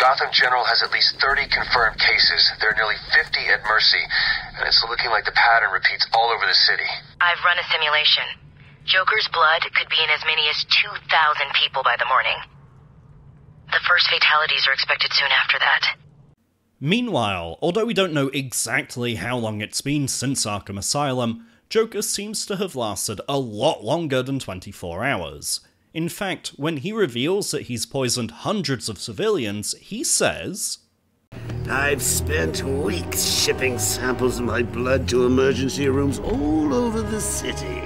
Gotham General has at least thirty confirmed cases. There are nearly fifty at Mercy, and it's looking like the pattern repeats all over the city." "I've run a simulation. Joker's blood could be in as many as two thousand people by the morning. The first fatalities are expected soon after that." Meanwhile, although we don't know exactly how long it's been since Arkham Asylum, Joker seems to have lasted a lot longer than twenty-four hours. In fact, when he reveals that he's poisoned hundreds of civilians, he says, "I've spent weeks shipping samples of my blood to emergency rooms all over the city."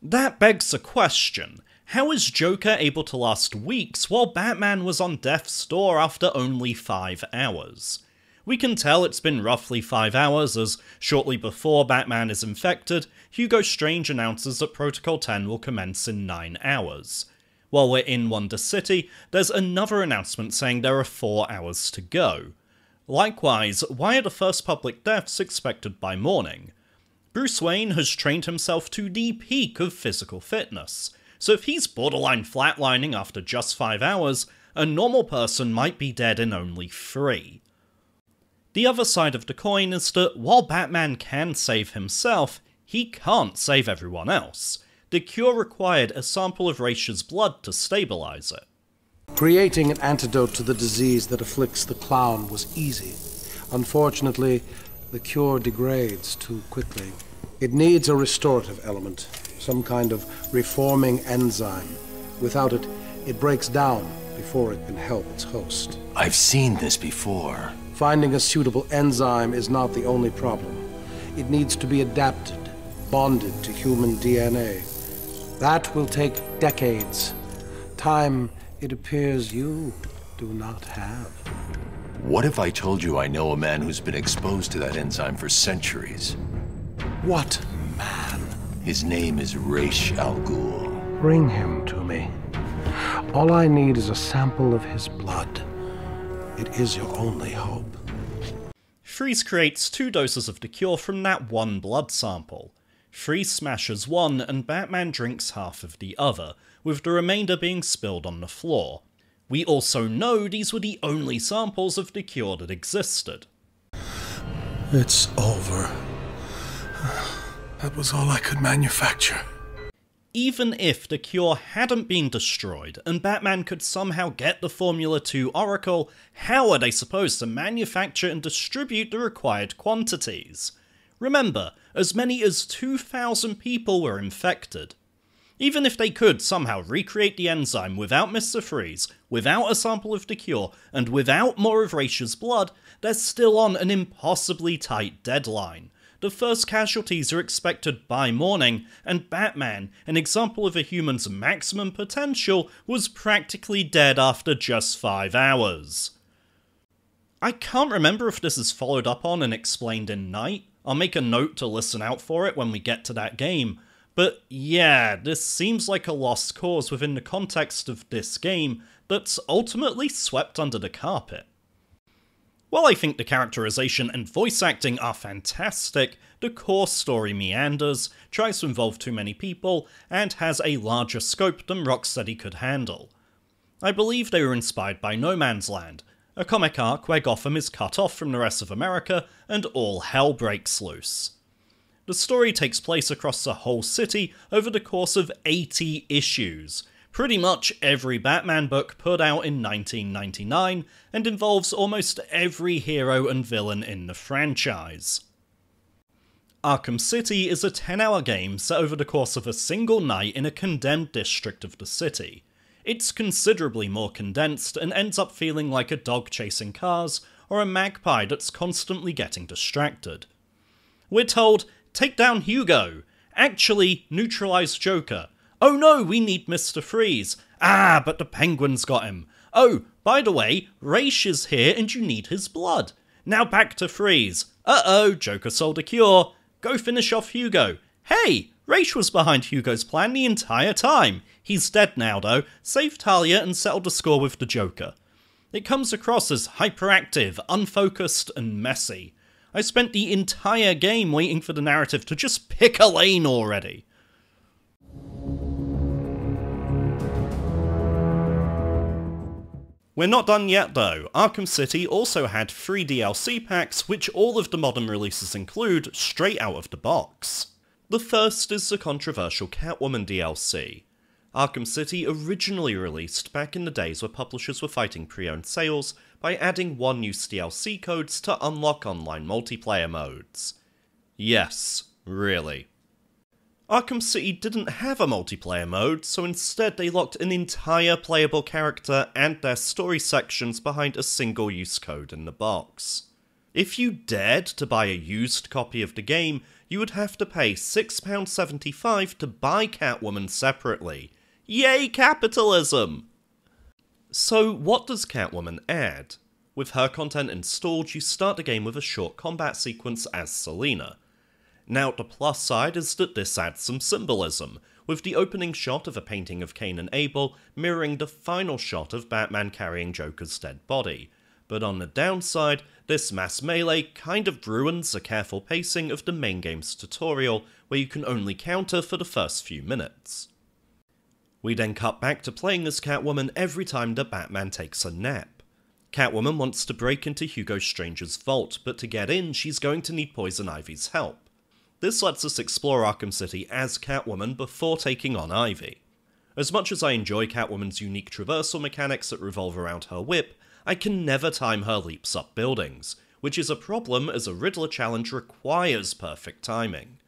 That begs the question, how is Joker able to last weeks while Batman was on death's door after only five hours? We can tell it's been roughly five hours as, shortly before Batman is infected, Hugo Strange announces that Protocol ten will commence in nine hours. While we're in Wonder City, there's another announcement saying there are four hours to go. Likewise, why are the first public deaths expected by morning? Bruce Wayne has trained himself to the peak of physical fitness, so if he's borderline flatlining after just five hours, a normal person might be dead in only three. The other side of the coin is that while Batman can save himself, he can't save everyone else. The cure required a sample of Ra's blood to stabilize it. Creating an antidote to the disease that afflicts the clown was easy. Unfortunately, the cure degrades too quickly. It needs a restorative element, some kind of reforming enzyme. Without it, it breaks down before it can help its host. I've seen this before. Finding a suitable enzyme is not the only problem. It needs to be adapted, bonded to human D N A. That will take decades. Time, it appears, you do not have. What if I told you I know a man who's been exposed to that enzyme for centuries? What man? His name is Ra's al Ghul. Bring him to me. All I need is a sample of his blood. It is your only hope. Freeze creates two doses of the cure from that one blood sample. Freeze smashes one, and Batman drinks half of the other, with the remainder being spilled on the floor. We also know these were the only samples of the cure that existed. It's over. That was all I could manufacture. Even if the cure hadn't been destroyed, and Batman could somehow get the Formula two Oracle, how are they supposed to manufacture and distribute the required quantities? Remember, as many as two thousand people were infected. Even if they could somehow recreate the enzyme without Mister Freeze, without a sample of the cure, and without more of Ra's blood, they're still on an impossibly tight deadline. The first casualties are expected by morning, and Batman, an example of a human's maximum potential, was practically dead after just five hours. I can't remember if this is followed up on and explained in Night. I'll make a note to listen out for it when we get to that game. But yeah, this seems like a lost cause within the context of this game that's ultimately swept under the carpet. While I think the characterization and voice acting are fantastic, the core story meanders, tries to involve too many people, and has a larger scope than Rocksteady could handle. I believe they were inspired by No Man's Land, a comic arc where Gotham is cut off from the rest of America and all hell breaks loose. The story takes place across the whole city over the course of eighty issues, pretty much every Batman book put out in nineteen ninety-nine, and involves almost every hero and villain in the franchise. Arkham City is a ten hour game set over the course of a single night in a condemned district of the city. It's considerably more condensed and ends up feeling like a dog chasing cars or a magpie that's constantly getting distracted. We're told, take down Hugo. Actually, neutralize Joker. Oh no, we need Mister Freeze. Ah, but the Penguin's got him. Oh, by the way, Ra's is here and you need his blood. Now back to Freeze. Uh-oh, Joker sold a cure. Go finish off Hugo. Hey, Ra's was behind Hugo's plan the entire time. He's dead now though. Save Talia and settle the score with the Joker. It comes across as hyperactive, unfocused, and messy. I spent the entire game waiting for the narrative to just pick a lane already. We're not done yet though. Arkham City also had three D L C packs, which all of the modern releases include, straight out of the box. The first is the controversial Catwoman D L C. Arkham City originally released back in the days where publishers were fighting pre-owned sales by adding one-use D L C codes to unlock online multiplayer modes. Yes, really. Arkham City didn't have a multiplayer mode, so instead they locked an entire playable character and their story sections behind a single use code in the box. If you dared to buy a used copy of the game, you would have to pay six pounds seventy-five to buy Catwoman separately. Yay capitalism! So what does Catwoman add? With her content installed, you start the game with a short combat sequence as Selina. Now the plus side is that this adds some symbolism, with the opening shot of a painting of Cain and Abel mirroring the final shot of Batman carrying Joker's dead body. But on the downside, this mass melee kind of ruins the careful pacing of the main game's tutorial, where you can only counter for the first few minutes. We then cut back to playing as Catwoman every time that Batman takes a nap. Catwoman wants to break into Hugo Strange's vault, but to get in, she's going to need Poison Ivy's help. This lets us explore Arkham City as Catwoman before taking on Ivy. As much as I enjoy Catwoman's unique traversal mechanics that revolve around her whip, I can never time her leaps up buildings, which is a problem as a Riddler challenge requires perfect timing.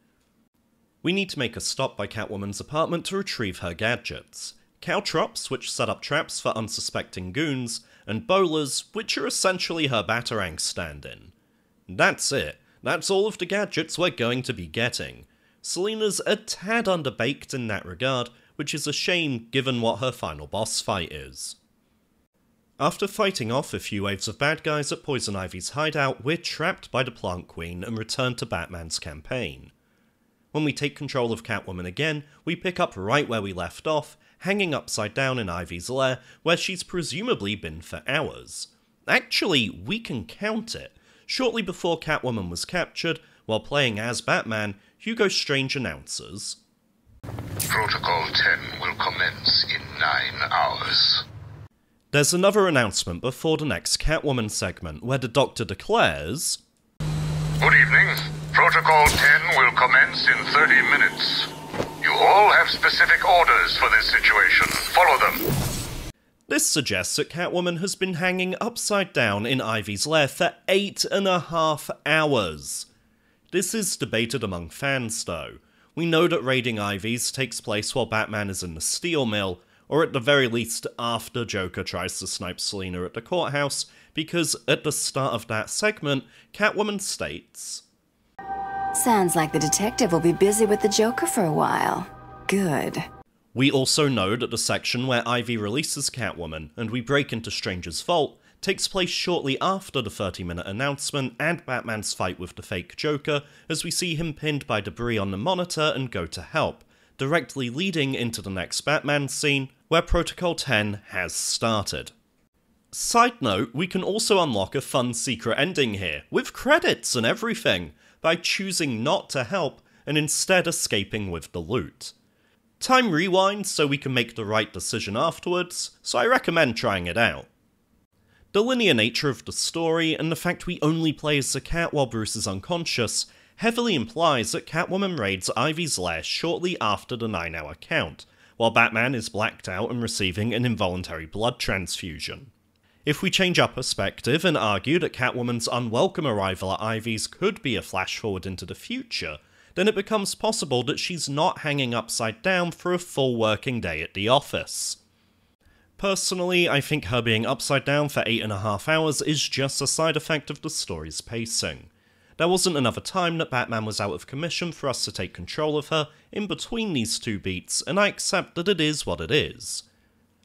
We need to make a stop by Catwoman's apartment to retrieve her gadgets. Caltrops, which set up traps for unsuspecting goons, and Bolas, which are essentially her Batarang stand-in. That's it. That's all of the gadgets we're going to be getting. Selina's a tad underbaked in that regard, which is a shame given what her final boss fight is. After fighting off a few waves of bad guys at Poison Ivy's hideout, we're trapped by the Plant Queen and return to Batman's campaign. When we take control of Catwoman again, we pick up right where we left off, hanging upside down in Ivy's lair, where she's presumably been for hours. Actually, we can count it. Shortly before Catwoman was captured, while playing as Batman, Hugo Strange announces, "Protocol ten will commence in nine hours. There's another announcement before the next Catwoman segment, where the Doctor declares, "Good evening. Protocol ten will commence in thirty minutes. You all have specific orders for this situation. Follow them." This suggests that Catwoman has been hanging upside down in Ivy's lair for eight and a half hours. This is debated among fans, though. We know that raiding Ivy's takes place while Batman is in the steel mill, or at the very least after Joker tries to snipe Selina at the courthouse, because at the start of that segment, Catwoman states, "Sounds like the detective will be busy with the Joker for a while. Good." We also know that the section where Ivy releases Catwoman and we break into Strange's vault takes place shortly after the thirty minute announcement and Batman's fight with the fake Joker, as we see him pinned by debris on the monitor and go to help, directly leading into the next Batman scene, where Protocol ten has started. Side note, we can also unlock a fun secret ending here, with credits and everything, by choosing not to help and instead escaping with the loot. Time rewinds so we can make the right decision afterwards, so I recommend trying it out. The linear nature of the story and the fact we only play as the Cat while Bruce is unconscious heavily implies that Catwoman raids Ivy's lair shortly after the nine hour count, while Batman is blacked out and receiving an involuntary blood transfusion. If we change our perspective and argue that Catwoman's unwelcome arrival at Ivy's could be a flash forward into the future, then it becomes possible that she's not hanging upside down for a full working day at the office. Personally, I think her being upside down for eight and a half hours is just a side effect of the story's pacing. There wasn't another time that Batman was out of commission for us to take control of her in between these two beats, and I accept that it is what it is.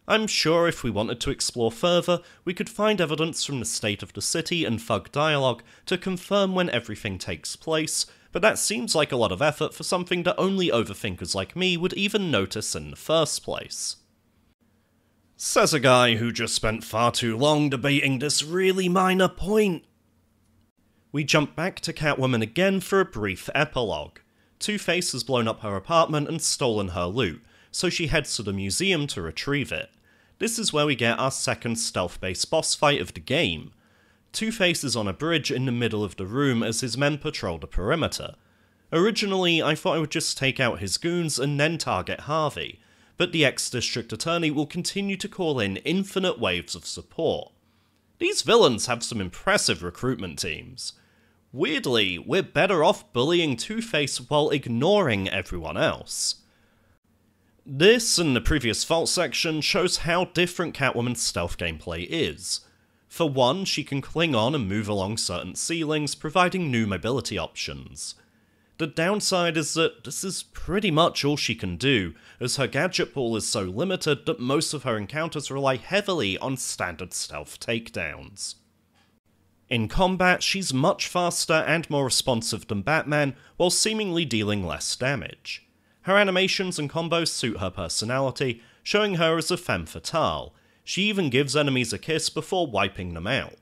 I'm sure if we wanted to explore further, we could find evidence from the state of the city and thug dialogue to confirm when everything takes place, but that seems like a lot of effort for something that only overthinkers like me would even notice in the first place. Says a guy who just spent far too long debating this really minor point. We jump back to Catwoman again for a brief epilogue. Two-Face has blown up her apartment and stolen her loot, so she heads to the museum to retrieve it. This is where we get our second stealth-based boss fight of the game. Two-Face is on a bridge in the middle of the room as his men patrol the perimeter. Originally, I thought I would just take out his goons and then target Harvey, but the ex-district attorney will continue to call in infinite waves of support. These villains have some impressive recruitment teams. Weirdly, we're better off bullying Two-Face while ignoring everyone else. This and the previous fault section shows how different Catwoman's stealth gameplay is. For one, she can cling on and move along certain ceilings, providing new mobility options. The downside is that this is pretty much all she can do, as her gadget pool is so limited that most of her encounters rely heavily on standard stealth takedowns. In combat, she's much faster and more responsive than Batman, while seemingly dealing less damage. Her animations and combos suit her personality, showing her as a femme fatale. She even gives enemies a kiss before wiping them out.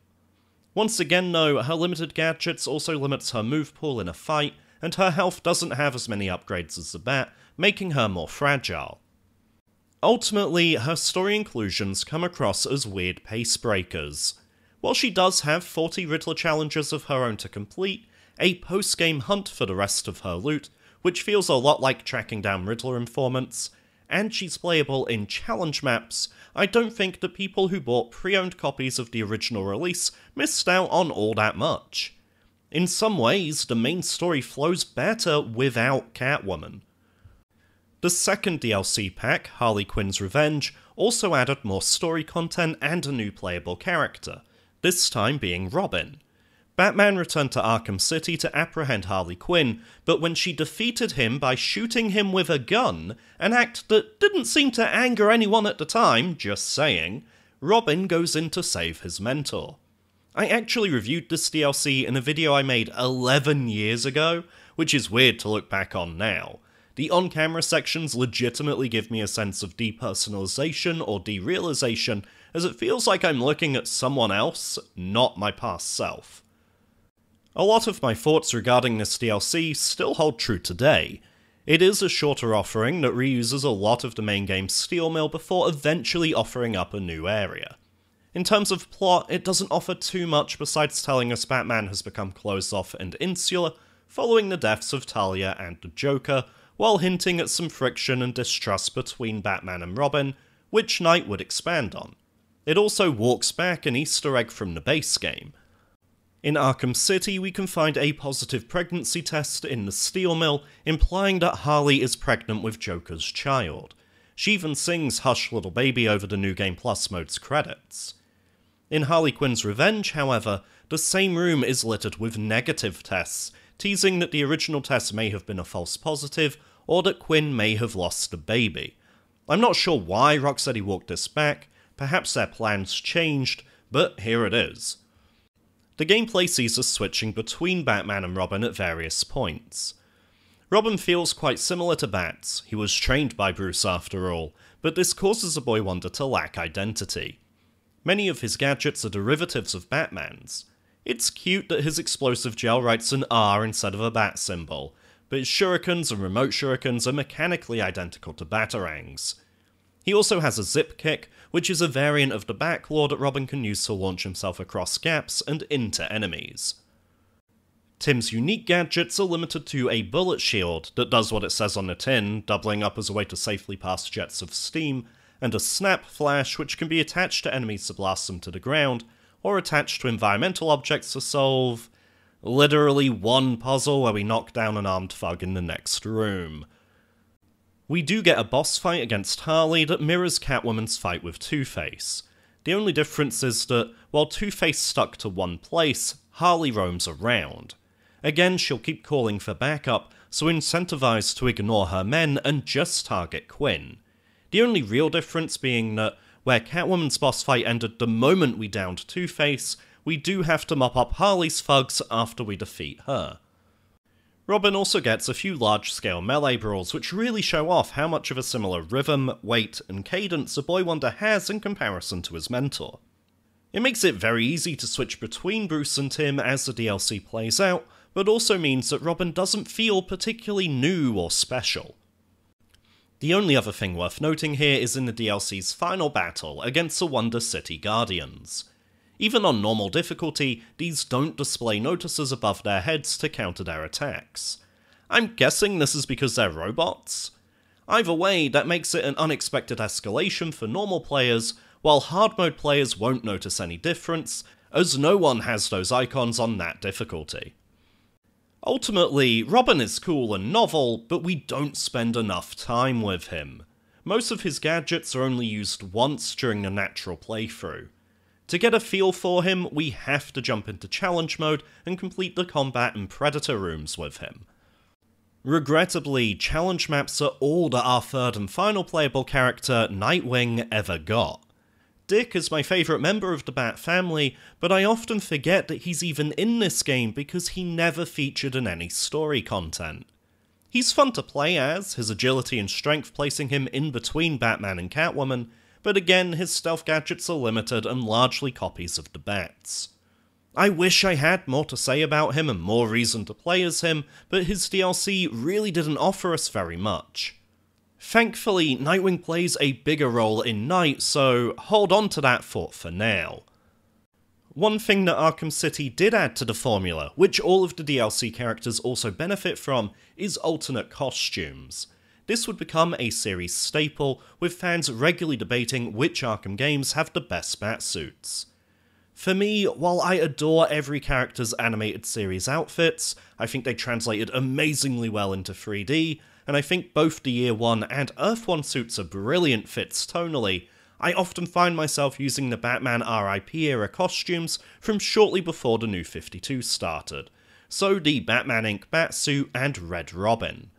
Once again though, her limited gadgets also limits her move pool in a fight, and her health doesn't have as many upgrades as the Bat, making her more fragile. Ultimately, her story inclusions come across as weird pace breakers. While she does have forty Riddler challenges of her own to complete, a post-game hunt for the rest of her loot, which feels a lot like tracking down Riddler informants, and she's playable in challenge maps, I don't think that people who bought pre-owned copies of the original release missed out on all that much. In some ways, the main story flows better without Catwoman. The second D L C pack, Harley Quinn's Revenge, also added more story content and a new playable character, this time being Robin. Batman returned to Arkham City to apprehend Harley Quinn, but when she defeated him by shooting him with a gun, an act that didn't seem to anger anyone at the time, just saying, Robin goes in to save his mentor. I actually reviewed this D L C in a video I made eleven years ago, which is weird to look back on now. The on-camera sections legitimately give me a sense of depersonalization or derealization, as it feels like I'm looking at someone else, not my past self. A lot of my thoughts regarding this D L C still hold true today. It is a shorter offering that reuses a lot of the main game's steel mill before eventually offering up a new area. In terms of plot, it doesn't offer too much besides telling us Batman has become closed off and insular, following the deaths of Talia and the Joker, while hinting at some friction and distrust between Batman and Robin, which Knight would expand on. It also walks back an Easter egg from the base game. In Arkham City, we can find a positive pregnancy test in the steel mill, implying that Harley is pregnant with Joker's child. She even sings Hush Little Baby over the New Game Plus mode's credits. In Harley Quinn's Revenge, however, the same room is littered with negative tests, teasing that the original test may have been a false positive, or that Quinn may have lost the baby. I'm not sure why Rocksteady walked this back, perhaps their plans changed, but here it is. The gameplay sees us switching between Batman and Robin at various points. Robin feels quite similar to Bats, he was trained by Bruce after all, but this causes the boy wonder to lack identity. Many of his gadgets are derivatives of Batman's. It's cute that his explosive gel writes an R instead of a bat symbol, but his shurikens and remote shurikens are mechanically identical to Batarangs. He also has a zip kick, which is a variant of the Batclaw that Robin can use to launch himself across gaps and into enemies. Tim's unique gadgets are limited to a bullet shield that does what it says on the tin, doubling up as a way to safely pass jets of steam, and a snap flash which can be attached to enemies to blast them to the ground, or attached to environmental objects to solve literally one puzzle where we knock down an armed thug in the next room. We do get a boss fight against Harley that mirrors Catwoman's fight with Two-Face. The only difference is that, while Two-Face stuck to one place, Harley roams around. Again, she'll keep calling for backup, so incentivized to ignore her men and just target Quinn. The only real difference being that, where Catwoman's boss fight ended the moment we downed Two-Face, we do have to mop up Harley's thugs after we defeat her. Robin also gets a few large-scale melee brawls which really show off how much of a similar rhythm, weight, and cadence the boy wonder has in comparison to his mentor. It makes it very easy to switch between Bruce and Tim as the D L C plays out, but also means that Robin doesn't feel particularly new or special. The only other thing worth noting here is in the D L C's final battle against the Wonder City Guardians. Even on normal difficulty, these don't display notices above their heads to counter their attacks. I'm guessing this is because they're robots? Either way, that makes it an unexpected escalation for normal players, while hard mode players won't notice any difference, as no one has those icons on that difficulty. Ultimately, Robin is cool and novel, but we don't spend enough time with him. Most of his gadgets are only used once during the natural playthrough. To get a feel for him, we have to jump into challenge mode and complete the combat and predator rooms with him. Regrettably, challenge maps are all that our third and final playable character, Nightwing, ever got. Dick is my favourite member of the Bat family, but I often forget that he's even in this game because he never featured in any story content. He's fun to play as, his agility and strength placing him in between Batman and Catwoman, but again, his stealth gadgets are limited and largely copies of the Bats. I wish I had more to say about him and more reason to play as him, but his D L C really didn't offer us very much. Thankfully, Nightwing plays a bigger role in Night, so hold on to that thought for now. One thing that Arkham City did add to the formula, which all of the D L C characters also benefit from, is alternate costumes. This would become a series staple, with fans regularly debating which Arkham games have the best Batsuits. For me, while I adore every character's animated series outfits, I think they translated amazingly well into three D, and I think both the Year one and Earth one suits are brilliant fits tonally, I often find myself using the Batman R I P era costumes from shortly before the New fifty-two started, so the Batman Incorporated. Batsuit and Red Robin.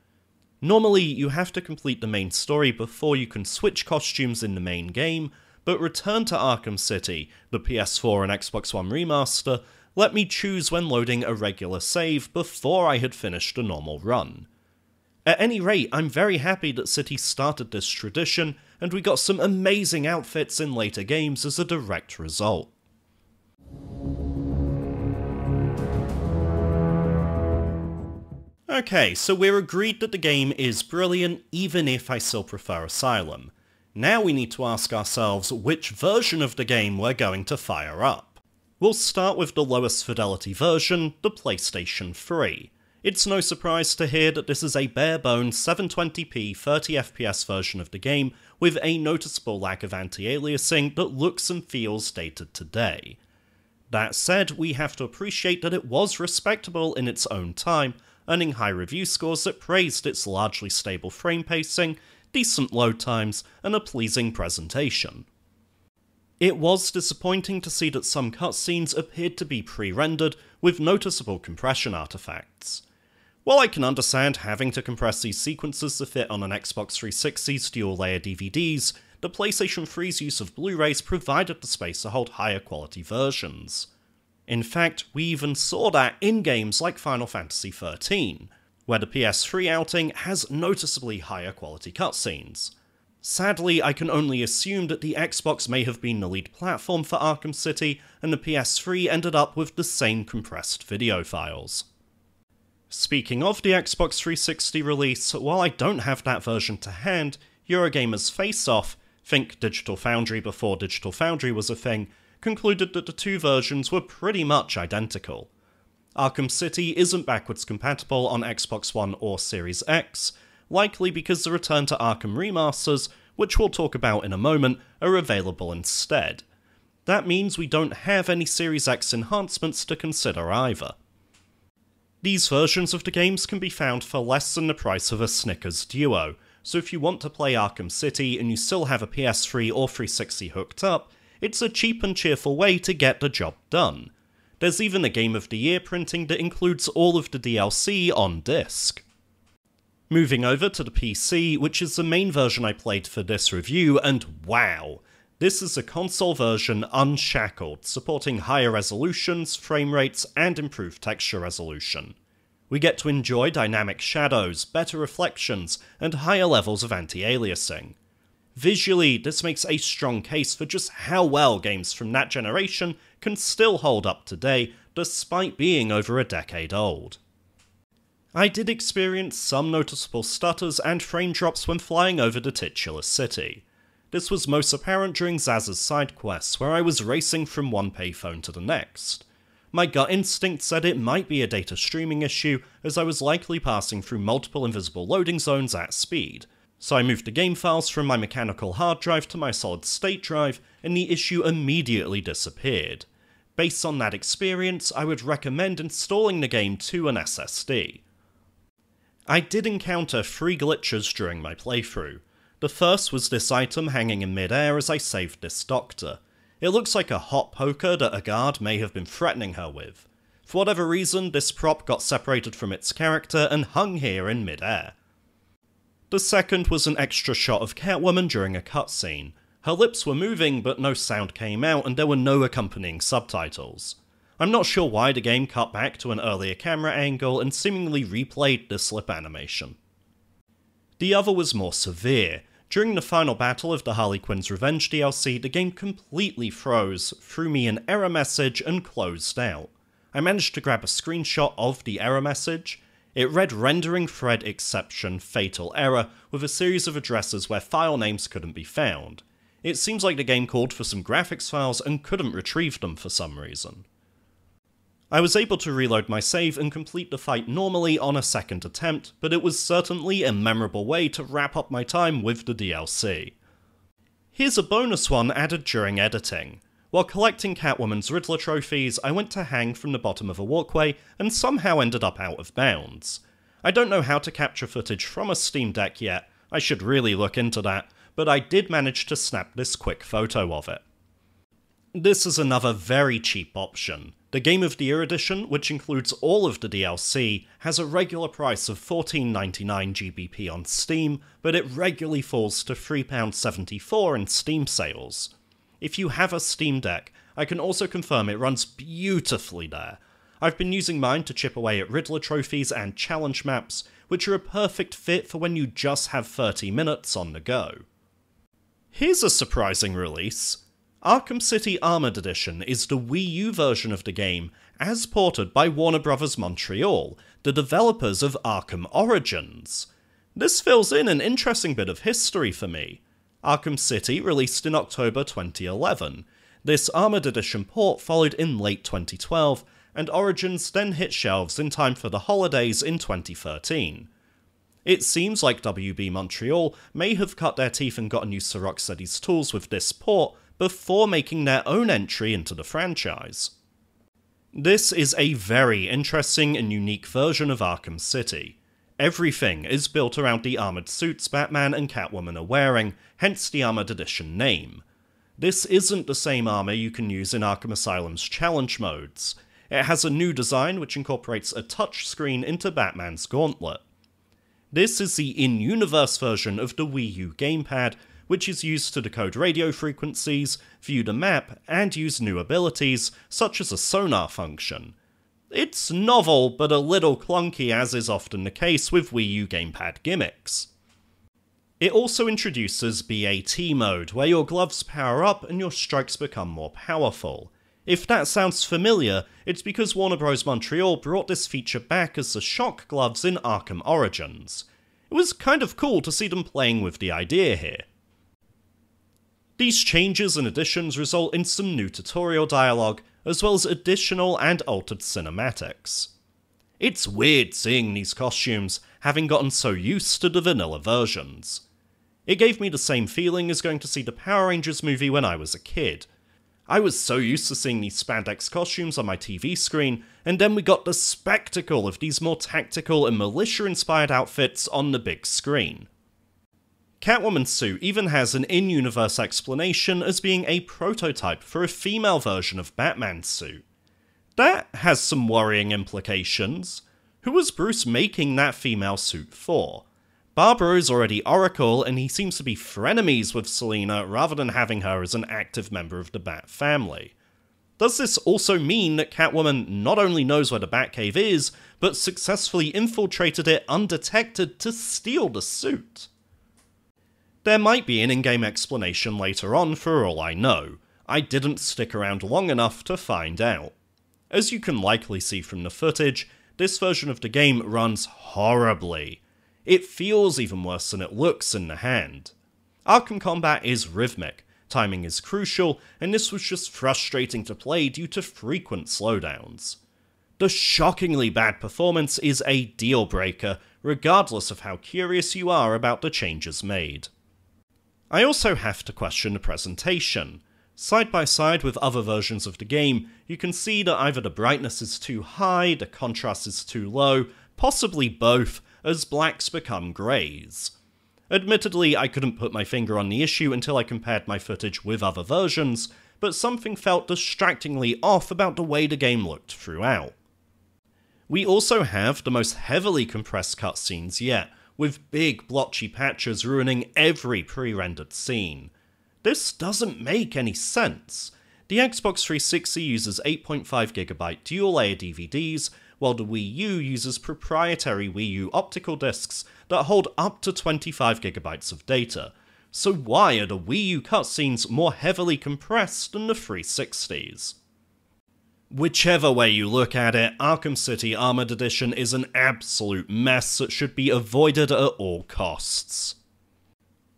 Normally, you have to complete the main story before you can switch costumes in the main game, but Return to Arkham City, the P S four and Xbox One remaster, let me choose when loading a regular save before I had finished a normal run. At any rate, I'm very happy that City started this tradition, and we got some amazing outfits in later games as a direct result. Okay, so we're agreed that the game is brilliant, even if I still prefer Asylum. Now we need to ask ourselves which version of the game we're going to fire up. We'll start with the lowest fidelity version, the PlayStation three. It's no surprise to hear that this is a bare-bones seven twenty p thirty F P S version of the game with a noticeable lack of anti-aliasing that looks and feels dated today. That said, we have to appreciate that it was respectable in its own time, earning high review scores that praised its largely stable frame pacing, decent load times, and a pleasing presentation. It was disappointing to see that some cutscenes appeared to be pre-rendered with noticeable compression artifacts. While I can understand having to compress these sequences to fit on an Xbox three sixty's dual-layer D V Ds, the PlayStation three's use of Blu-rays provided the space to hold higher quality versions. In fact, we even saw that in games like Final Fantasy thirteen, where the P S three outing has noticeably higher quality cutscenes. Sadly, I can only assume that the Xbox may have been the lead platform for Arkham City, and the P S three ended up with the same compressed video files. Speaking of the Xbox three sixty release, while I don't have that version to hand, Eurogamer's Face Off, think Digital Foundry before Digital Foundry was a thing, concluded that the two versions were pretty much identical. Arkham City isn't backwards compatible on Xbox One or Series X, likely because the Return to Arkham remasters, which we'll talk about in a moment, are available instead. That means we don't have any Series X enhancements to consider either. These versions of the games can be found for less than the price of a Snickers Duo, so if you want to play Arkham City and you still have a P S three or three sixty hooked up, it's a cheap and cheerful way to get the job done. There's even a Game of the Year printing that includes all of the D L C on disc. Moving over to the P C, which is the main version I played for this review, and wow! This is the console version unshackled, supporting higher resolutions, frame rates, and improved texture resolution. We get to enjoy dynamic shadows, better reflections, and higher levels of anti-aliasing. Visually, this makes a strong case for just how well games from that generation can still hold up today, despite being over a decade old. I did experience some noticeable stutters and frame drops when flying over the titular city. This was most apparent during Zsasz' side quests, where I was racing from one payphone to the next. My gut instinct said it might be a data streaming issue, as I was likely passing through multiple invisible loading zones at speed, so I moved the game files from my mechanical hard drive to my solid state drive, and the issue immediately disappeared. Based on that experience, I would recommend installing the game to an S S D. I did encounter three glitches during my playthrough. The first was this item hanging in mid-air as I saved this doctor. It looks like a hot poker that a guard may have been threatening her with. For whatever reason, this prop got separated from its character and hung here in mid-air. The second was an extra shot of Catwoman during a cutscene. Her lips were moving, but no sound came out and there were no accompanying subtitles. I'm not sure why the game cut back to an earlier camera angle and seemingly replayed this slip animation. The other was more severe. During the final battle of the Harley Quinn's Revenge D L C, the game completely froze, threw me an error message and closed out. I managed to grab a screenshot of the error message. It read rendering thread exception fatal error with a series of addresses where file names couldn't be found. It seems like the game called for some graphics files and couldn't retrieve them for some reason. I was able to reload my save and complete the fight normally on a second attempt, but it was certainly a memorable way to wrap up my time with the D L C. Here's a bonus one added during editing. While collecting Catwoman's Riddler trophies, I went to hang from the bottom of a walkway and somehow ended up out of bounds. I don't know how to capture footage from a Steam Deck yet, I should really look into that, but I did manage to snap this quick photo of it. This is another very cheap option. The Game of the Year edition, which includes all of the D L C, has a regular price of fourteen ninety-nine G B P on Steam, but it regularly falls to three pounds seventy-four in Steam sales. If you have a Steam Deck, I can also confirm it runs beautifully there. I've been using mine to chip away at Riddler trophies and challenge maps, which are a perfect fit for when you just have thirty minutes on the go. Here's a surprising release. Arkham City Armored Edition is the Wii U version of the game, as ported by Warner Bros. Montreal, the developers of Arkham Origins. This fills in an interesting bit of history for me. Arkham City released in October twenty eleven. This Armored Edition port followed in late twenty twelve, and Origins then hit shelves in time for the holidays in twenty thirteen. It seems like W B Montreal may have cut their teeth and gotten used to Rocksteady's tools with this port before making their own entry into the franchise. This is a very interesting and unique version of Arkham City. Everything is built around the armoured suits Batman and Catwoman are wearing, hence the Armoured Edition name. This isn't the same armour you can use in Arkham Asylum's challenge modes. It has a new design which incorporates a touchscreen into Batman's gauntlet. This is the in-universe version of the Wii U gamepad, which is used to decode radio frequencies, view the map, and use new abilities, such as a sonar function. It's novel, but a little clunky, as is often the case with Wii U gamepad gimmicks. It also introduces B A T mode, where your gloves power up and your strikes become more powerful. If that sounds familiar, it's because Warner Bros. Montreal brought this feature back as the shock gloves in Arkham Origins. It was kind of cool to see them playing with the idea here. These changes and additions result in some new tutorial dialogue, as well as additional and altered cinematics. It's weird seeing these costumes, having gotten so used to the vanilla versions. It gave me the same feeling as going to see the Power Rangers movie when I was a kid. I was so used to seeing these spandex costumes on my T V screen, and then we got the spectacle of these more tactical and militia-inspired outfits on the big screen. Catwoman's suit even has an in-universe explanation as being a prototype for a female version of Batman's suit. That has some worrying implications. Who was Bruce making that female suit for? Barbara is already Oracle, and he seems to be frenemies with Selina rather than having her as an active member of the Bat family. Does this also mean that Catwoman not only knows where the Batcave is, but successfully infiltrated it undetected to steal the suit? There might be an in-game explanation later on for all I know. I didn't stick around long enough to find out. As you can likely see from the footage, this version of the game runs horribly. It feels even worse than it looks in the hand. Arkham combat is rhythmic, timing is crucial, and this was just frustrating to play due to frequent slowdowns. The shockingly bad performance is a deal-breaker, regardless of how curious you are about the changes made. I also have to question the presentation. Side by side with other versions of the game, you can see that either the brightness is too high, the contrast is too low, possibly both, as blacks become greys. Admittedly, I couldn't put my finger on the issue until I compared my footage with other versions, but something felt distractingly off about the way the game looked throughout. We also have the most heavily compressed cutscenes yet, with big blotchy patches ruining every pre-rendered scene. This doesn't make any sense. The Xbox three sixty uses eight point five gigabyte dual-layer D V Ds, while the Wii U uses proprietary Wii U optical discs that hold up to twenty-five gigabytes of data. So why are the Wii U cutscenes more heavily compressed than the three sixties? Whichever way you look at it, Arkham City Armored Edition is an absolute mess that should be avoided at all costs.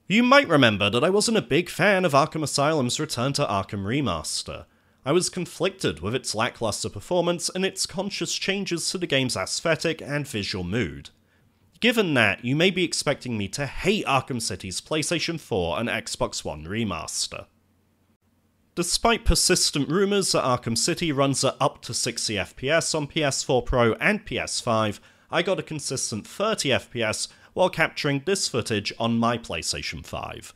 You might remember that I wasn't a big fan of Arkham Asylum's return to Arkham Remaster. I was conflicted with its lackluster performance and its conscious changes to the game's aesthetic and visual mood. Given that, you may be expecting me to hate Arkham City's PlayStation four and Xbox One remaster. Despite persistent rumours that Arkham City runs at up to sixty F P S on P S four Pro and P S five, I got a consistent thirty F P S while capturing this footage on my PlayStation five.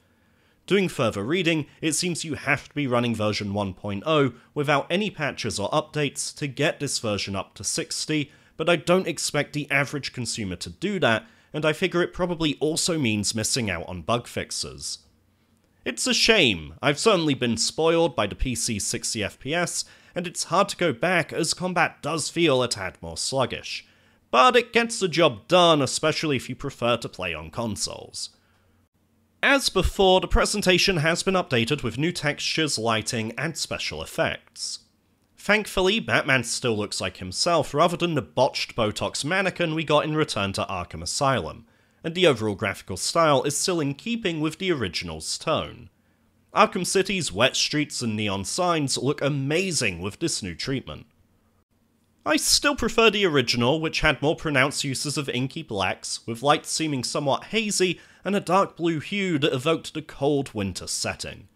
Doing further reading, it seems you have to be running version one point oh without any patches or updates to get this version up to sixty, but I don't expect the average consumer to do that, and I figure it probably also means missing out on bug fixes. It's a shame. I've certainly been spoiled by the P C's sixty F P S, and it's hard to go back as combat does feel a tad more sluggish. But it gets the job done, especially if you prefer to play on consoles. As before, the presentation has been updated with new textures, lighting, and special effects. Thankfully, Batman still looks like himself rather than the botched Botox mannequin we got in Return to Arkham Asylum, and the overall graphical style is still in keeping with the original's tone. Arkham City's wet streets and neon signs look amazing with this new treatment. I still prefer the original, which had more pronounced uses of inky blacks, with lights seeming somewhat hazy and a dark blue hue that evoked the cold winter setting.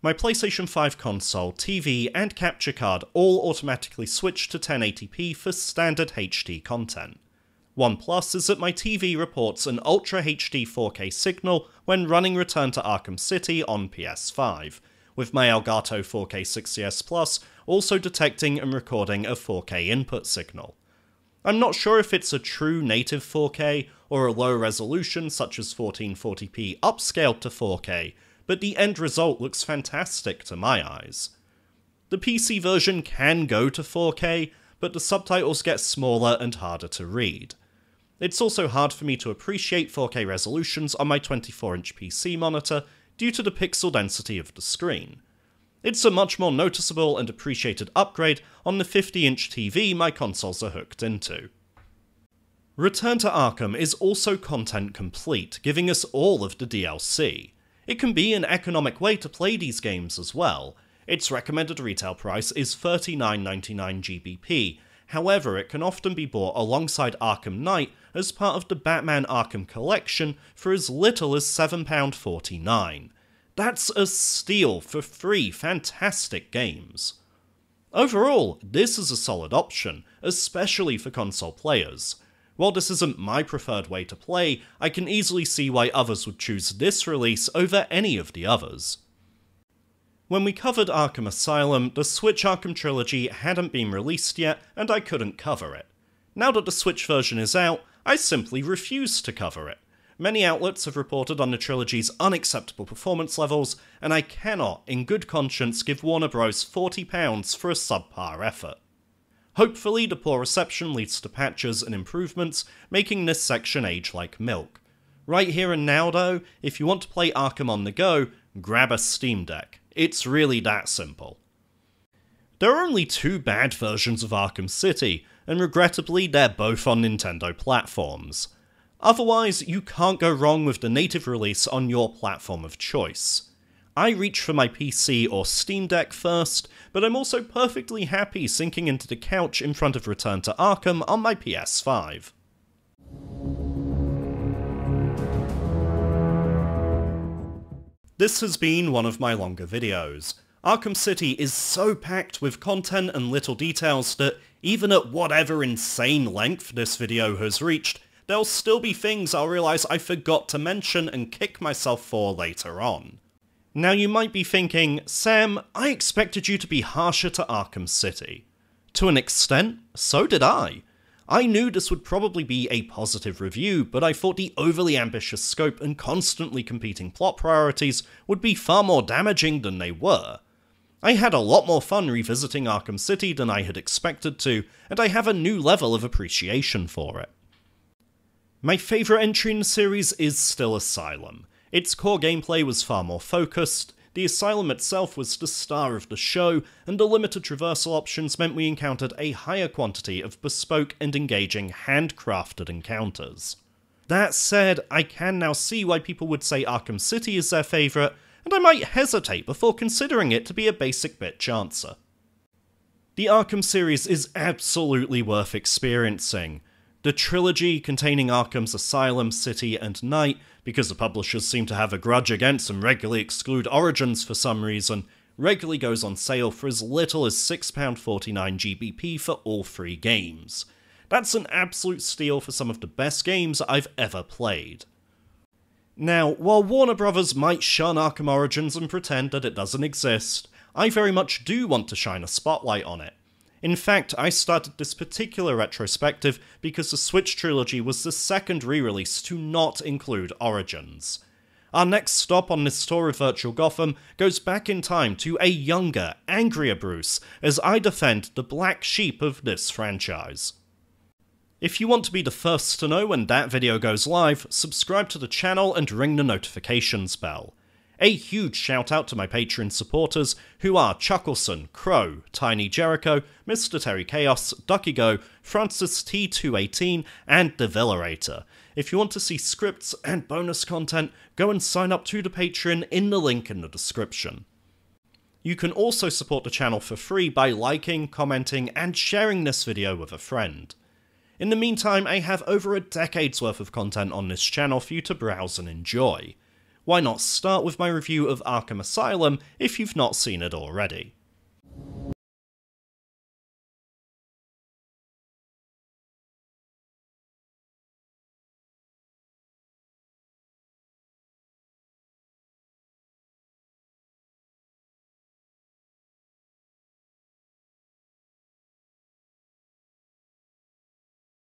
My PlayStation five console, T V, and capture card all automatically switch to ten eighty p for standard H D content. One plus is that my T V reports an Ultra H D four K signal when running Return to Arkham City on P S five, with my Elgato four K sixty S Plus also detecting and recording a four K input signal. I'm not sure if it's a true native four K or a low resolution such as fourteen forty p upscaled to four K, but the end result looks fantastic to my eyes. The P C version can go to four K, but the subtitles get smaller and harder to read. It's also hard for me to appreciate four K resolutions on my twenty-four inch P C monitor due to the pixel density of the screen. It's a much more noticeable and appreciated upgrade on the fifty inch T V my consoles are hooked into. Return to Arkham is also content complete, giving us all of the D L C. It can be an economic way to play these games as well. Its recommended retail price is thirty-nine ninety-nine G B P, however it can often be bought alongside Arkham Knight as part of the Batman Arkham Collection for as little as seven pounds forty-nine. That's a steal for three fantastic games. Overall, this is a solid option, especially for console players. While this isn't my preferred way to play, I can easily see why others would choose this release over any of the others. When we covered Arkham Asylum, the Switch Arkham Trilogy hadn't been released yet, and I couldn't cover it. Now that the Switch version is out, I simply refuse to cover it. Many outlets have reported on the trilogy's unacceptable performance levels, and I cannot, in good conscience, give Warner Bros forty pounds for a subpar effort. Hopefully, the poor reception leads to patches and improvements, making this section age like milk. Right here and now though, if you want to play Arkham on the go, grab a Steam Deck. It's really that simple. There are only two bad versions of Arkham City, and regrettably they're both on Nintendo platforms. Otherwise, you can't go wrong with the native release on your platform of choice. I reach for my P C or Steam Deck first, but I'm also perfectly happy sinking into the couch in front of Return to Arkham on my P S five. This has been one of my longer videos. Arkham City is so packed with content and little details that even at whatever insane length this video has reached, there'll still be things I'll realise I forgot to mention and kick myself for later on. Now you might be thinking, Sam, I expected you to be harsher to Arkham City. To an extent, so did I. I knew this would probably be a positive review, but I thought the overly ambitious scope and constantly competing plot priorities would be far more damaging than they were. I had a lot more fun revisiting Arkham City than I had expected to, and I have a new level of appreciation for it. My favourite entry in the series is still Asylum. Its core gameplay was far more focused, the asylum itself was the star of the show, and the limited traversal options meant we encountered a higher quantity of bespoke and engaging handcrafted encounters. That said, I can now see why people would say Arkham City is their favourite, and I might hesitate before considering it to be a basic bitch answer. The Arkham series is absolutely worth experiencing. The trilogy containing Arkham's Asylum, City, and Night, because the publishers seem to have a grudge against and regularly exclude Origins for some reason, regularly goes on sale for as little as six pounds forty-nine G B P for all three games. That's an absolute steal for some of the best games I've ever played. Now, while Warner Brothers might shun Arkham Origins and pretend that it doesn't exist, I very much do want to shine a spotlight on it. In fact, I started this particular retrospective because the Switch trilogy was the second re-release to not include Origins. Our next stop on this tour of Virtual Gotham goes back in time to a younger, angrier Bruce, as I defend the black sheep of this franchise. If you want to be the first to know when that video goes live, subscribe to the channel and ring the notifications bell. A huge shout out to my Patreon supporters, who are Chuckleson, Crow, Tiny Jericho, Mister Terry Chaos, DuckyGo, Francis T two eighteen, and The Villarator. If you want to see scripts and bonus content, go and sign up to the Patreon in the link in the description. You can also support the channel for free by liking, commenting, and sharing this video with a friend. In the meantime, I have over a decade's worth of content on this channel for you to browse and enjoy. Why not start with my review of Arkham Asylum if you've not seen it already?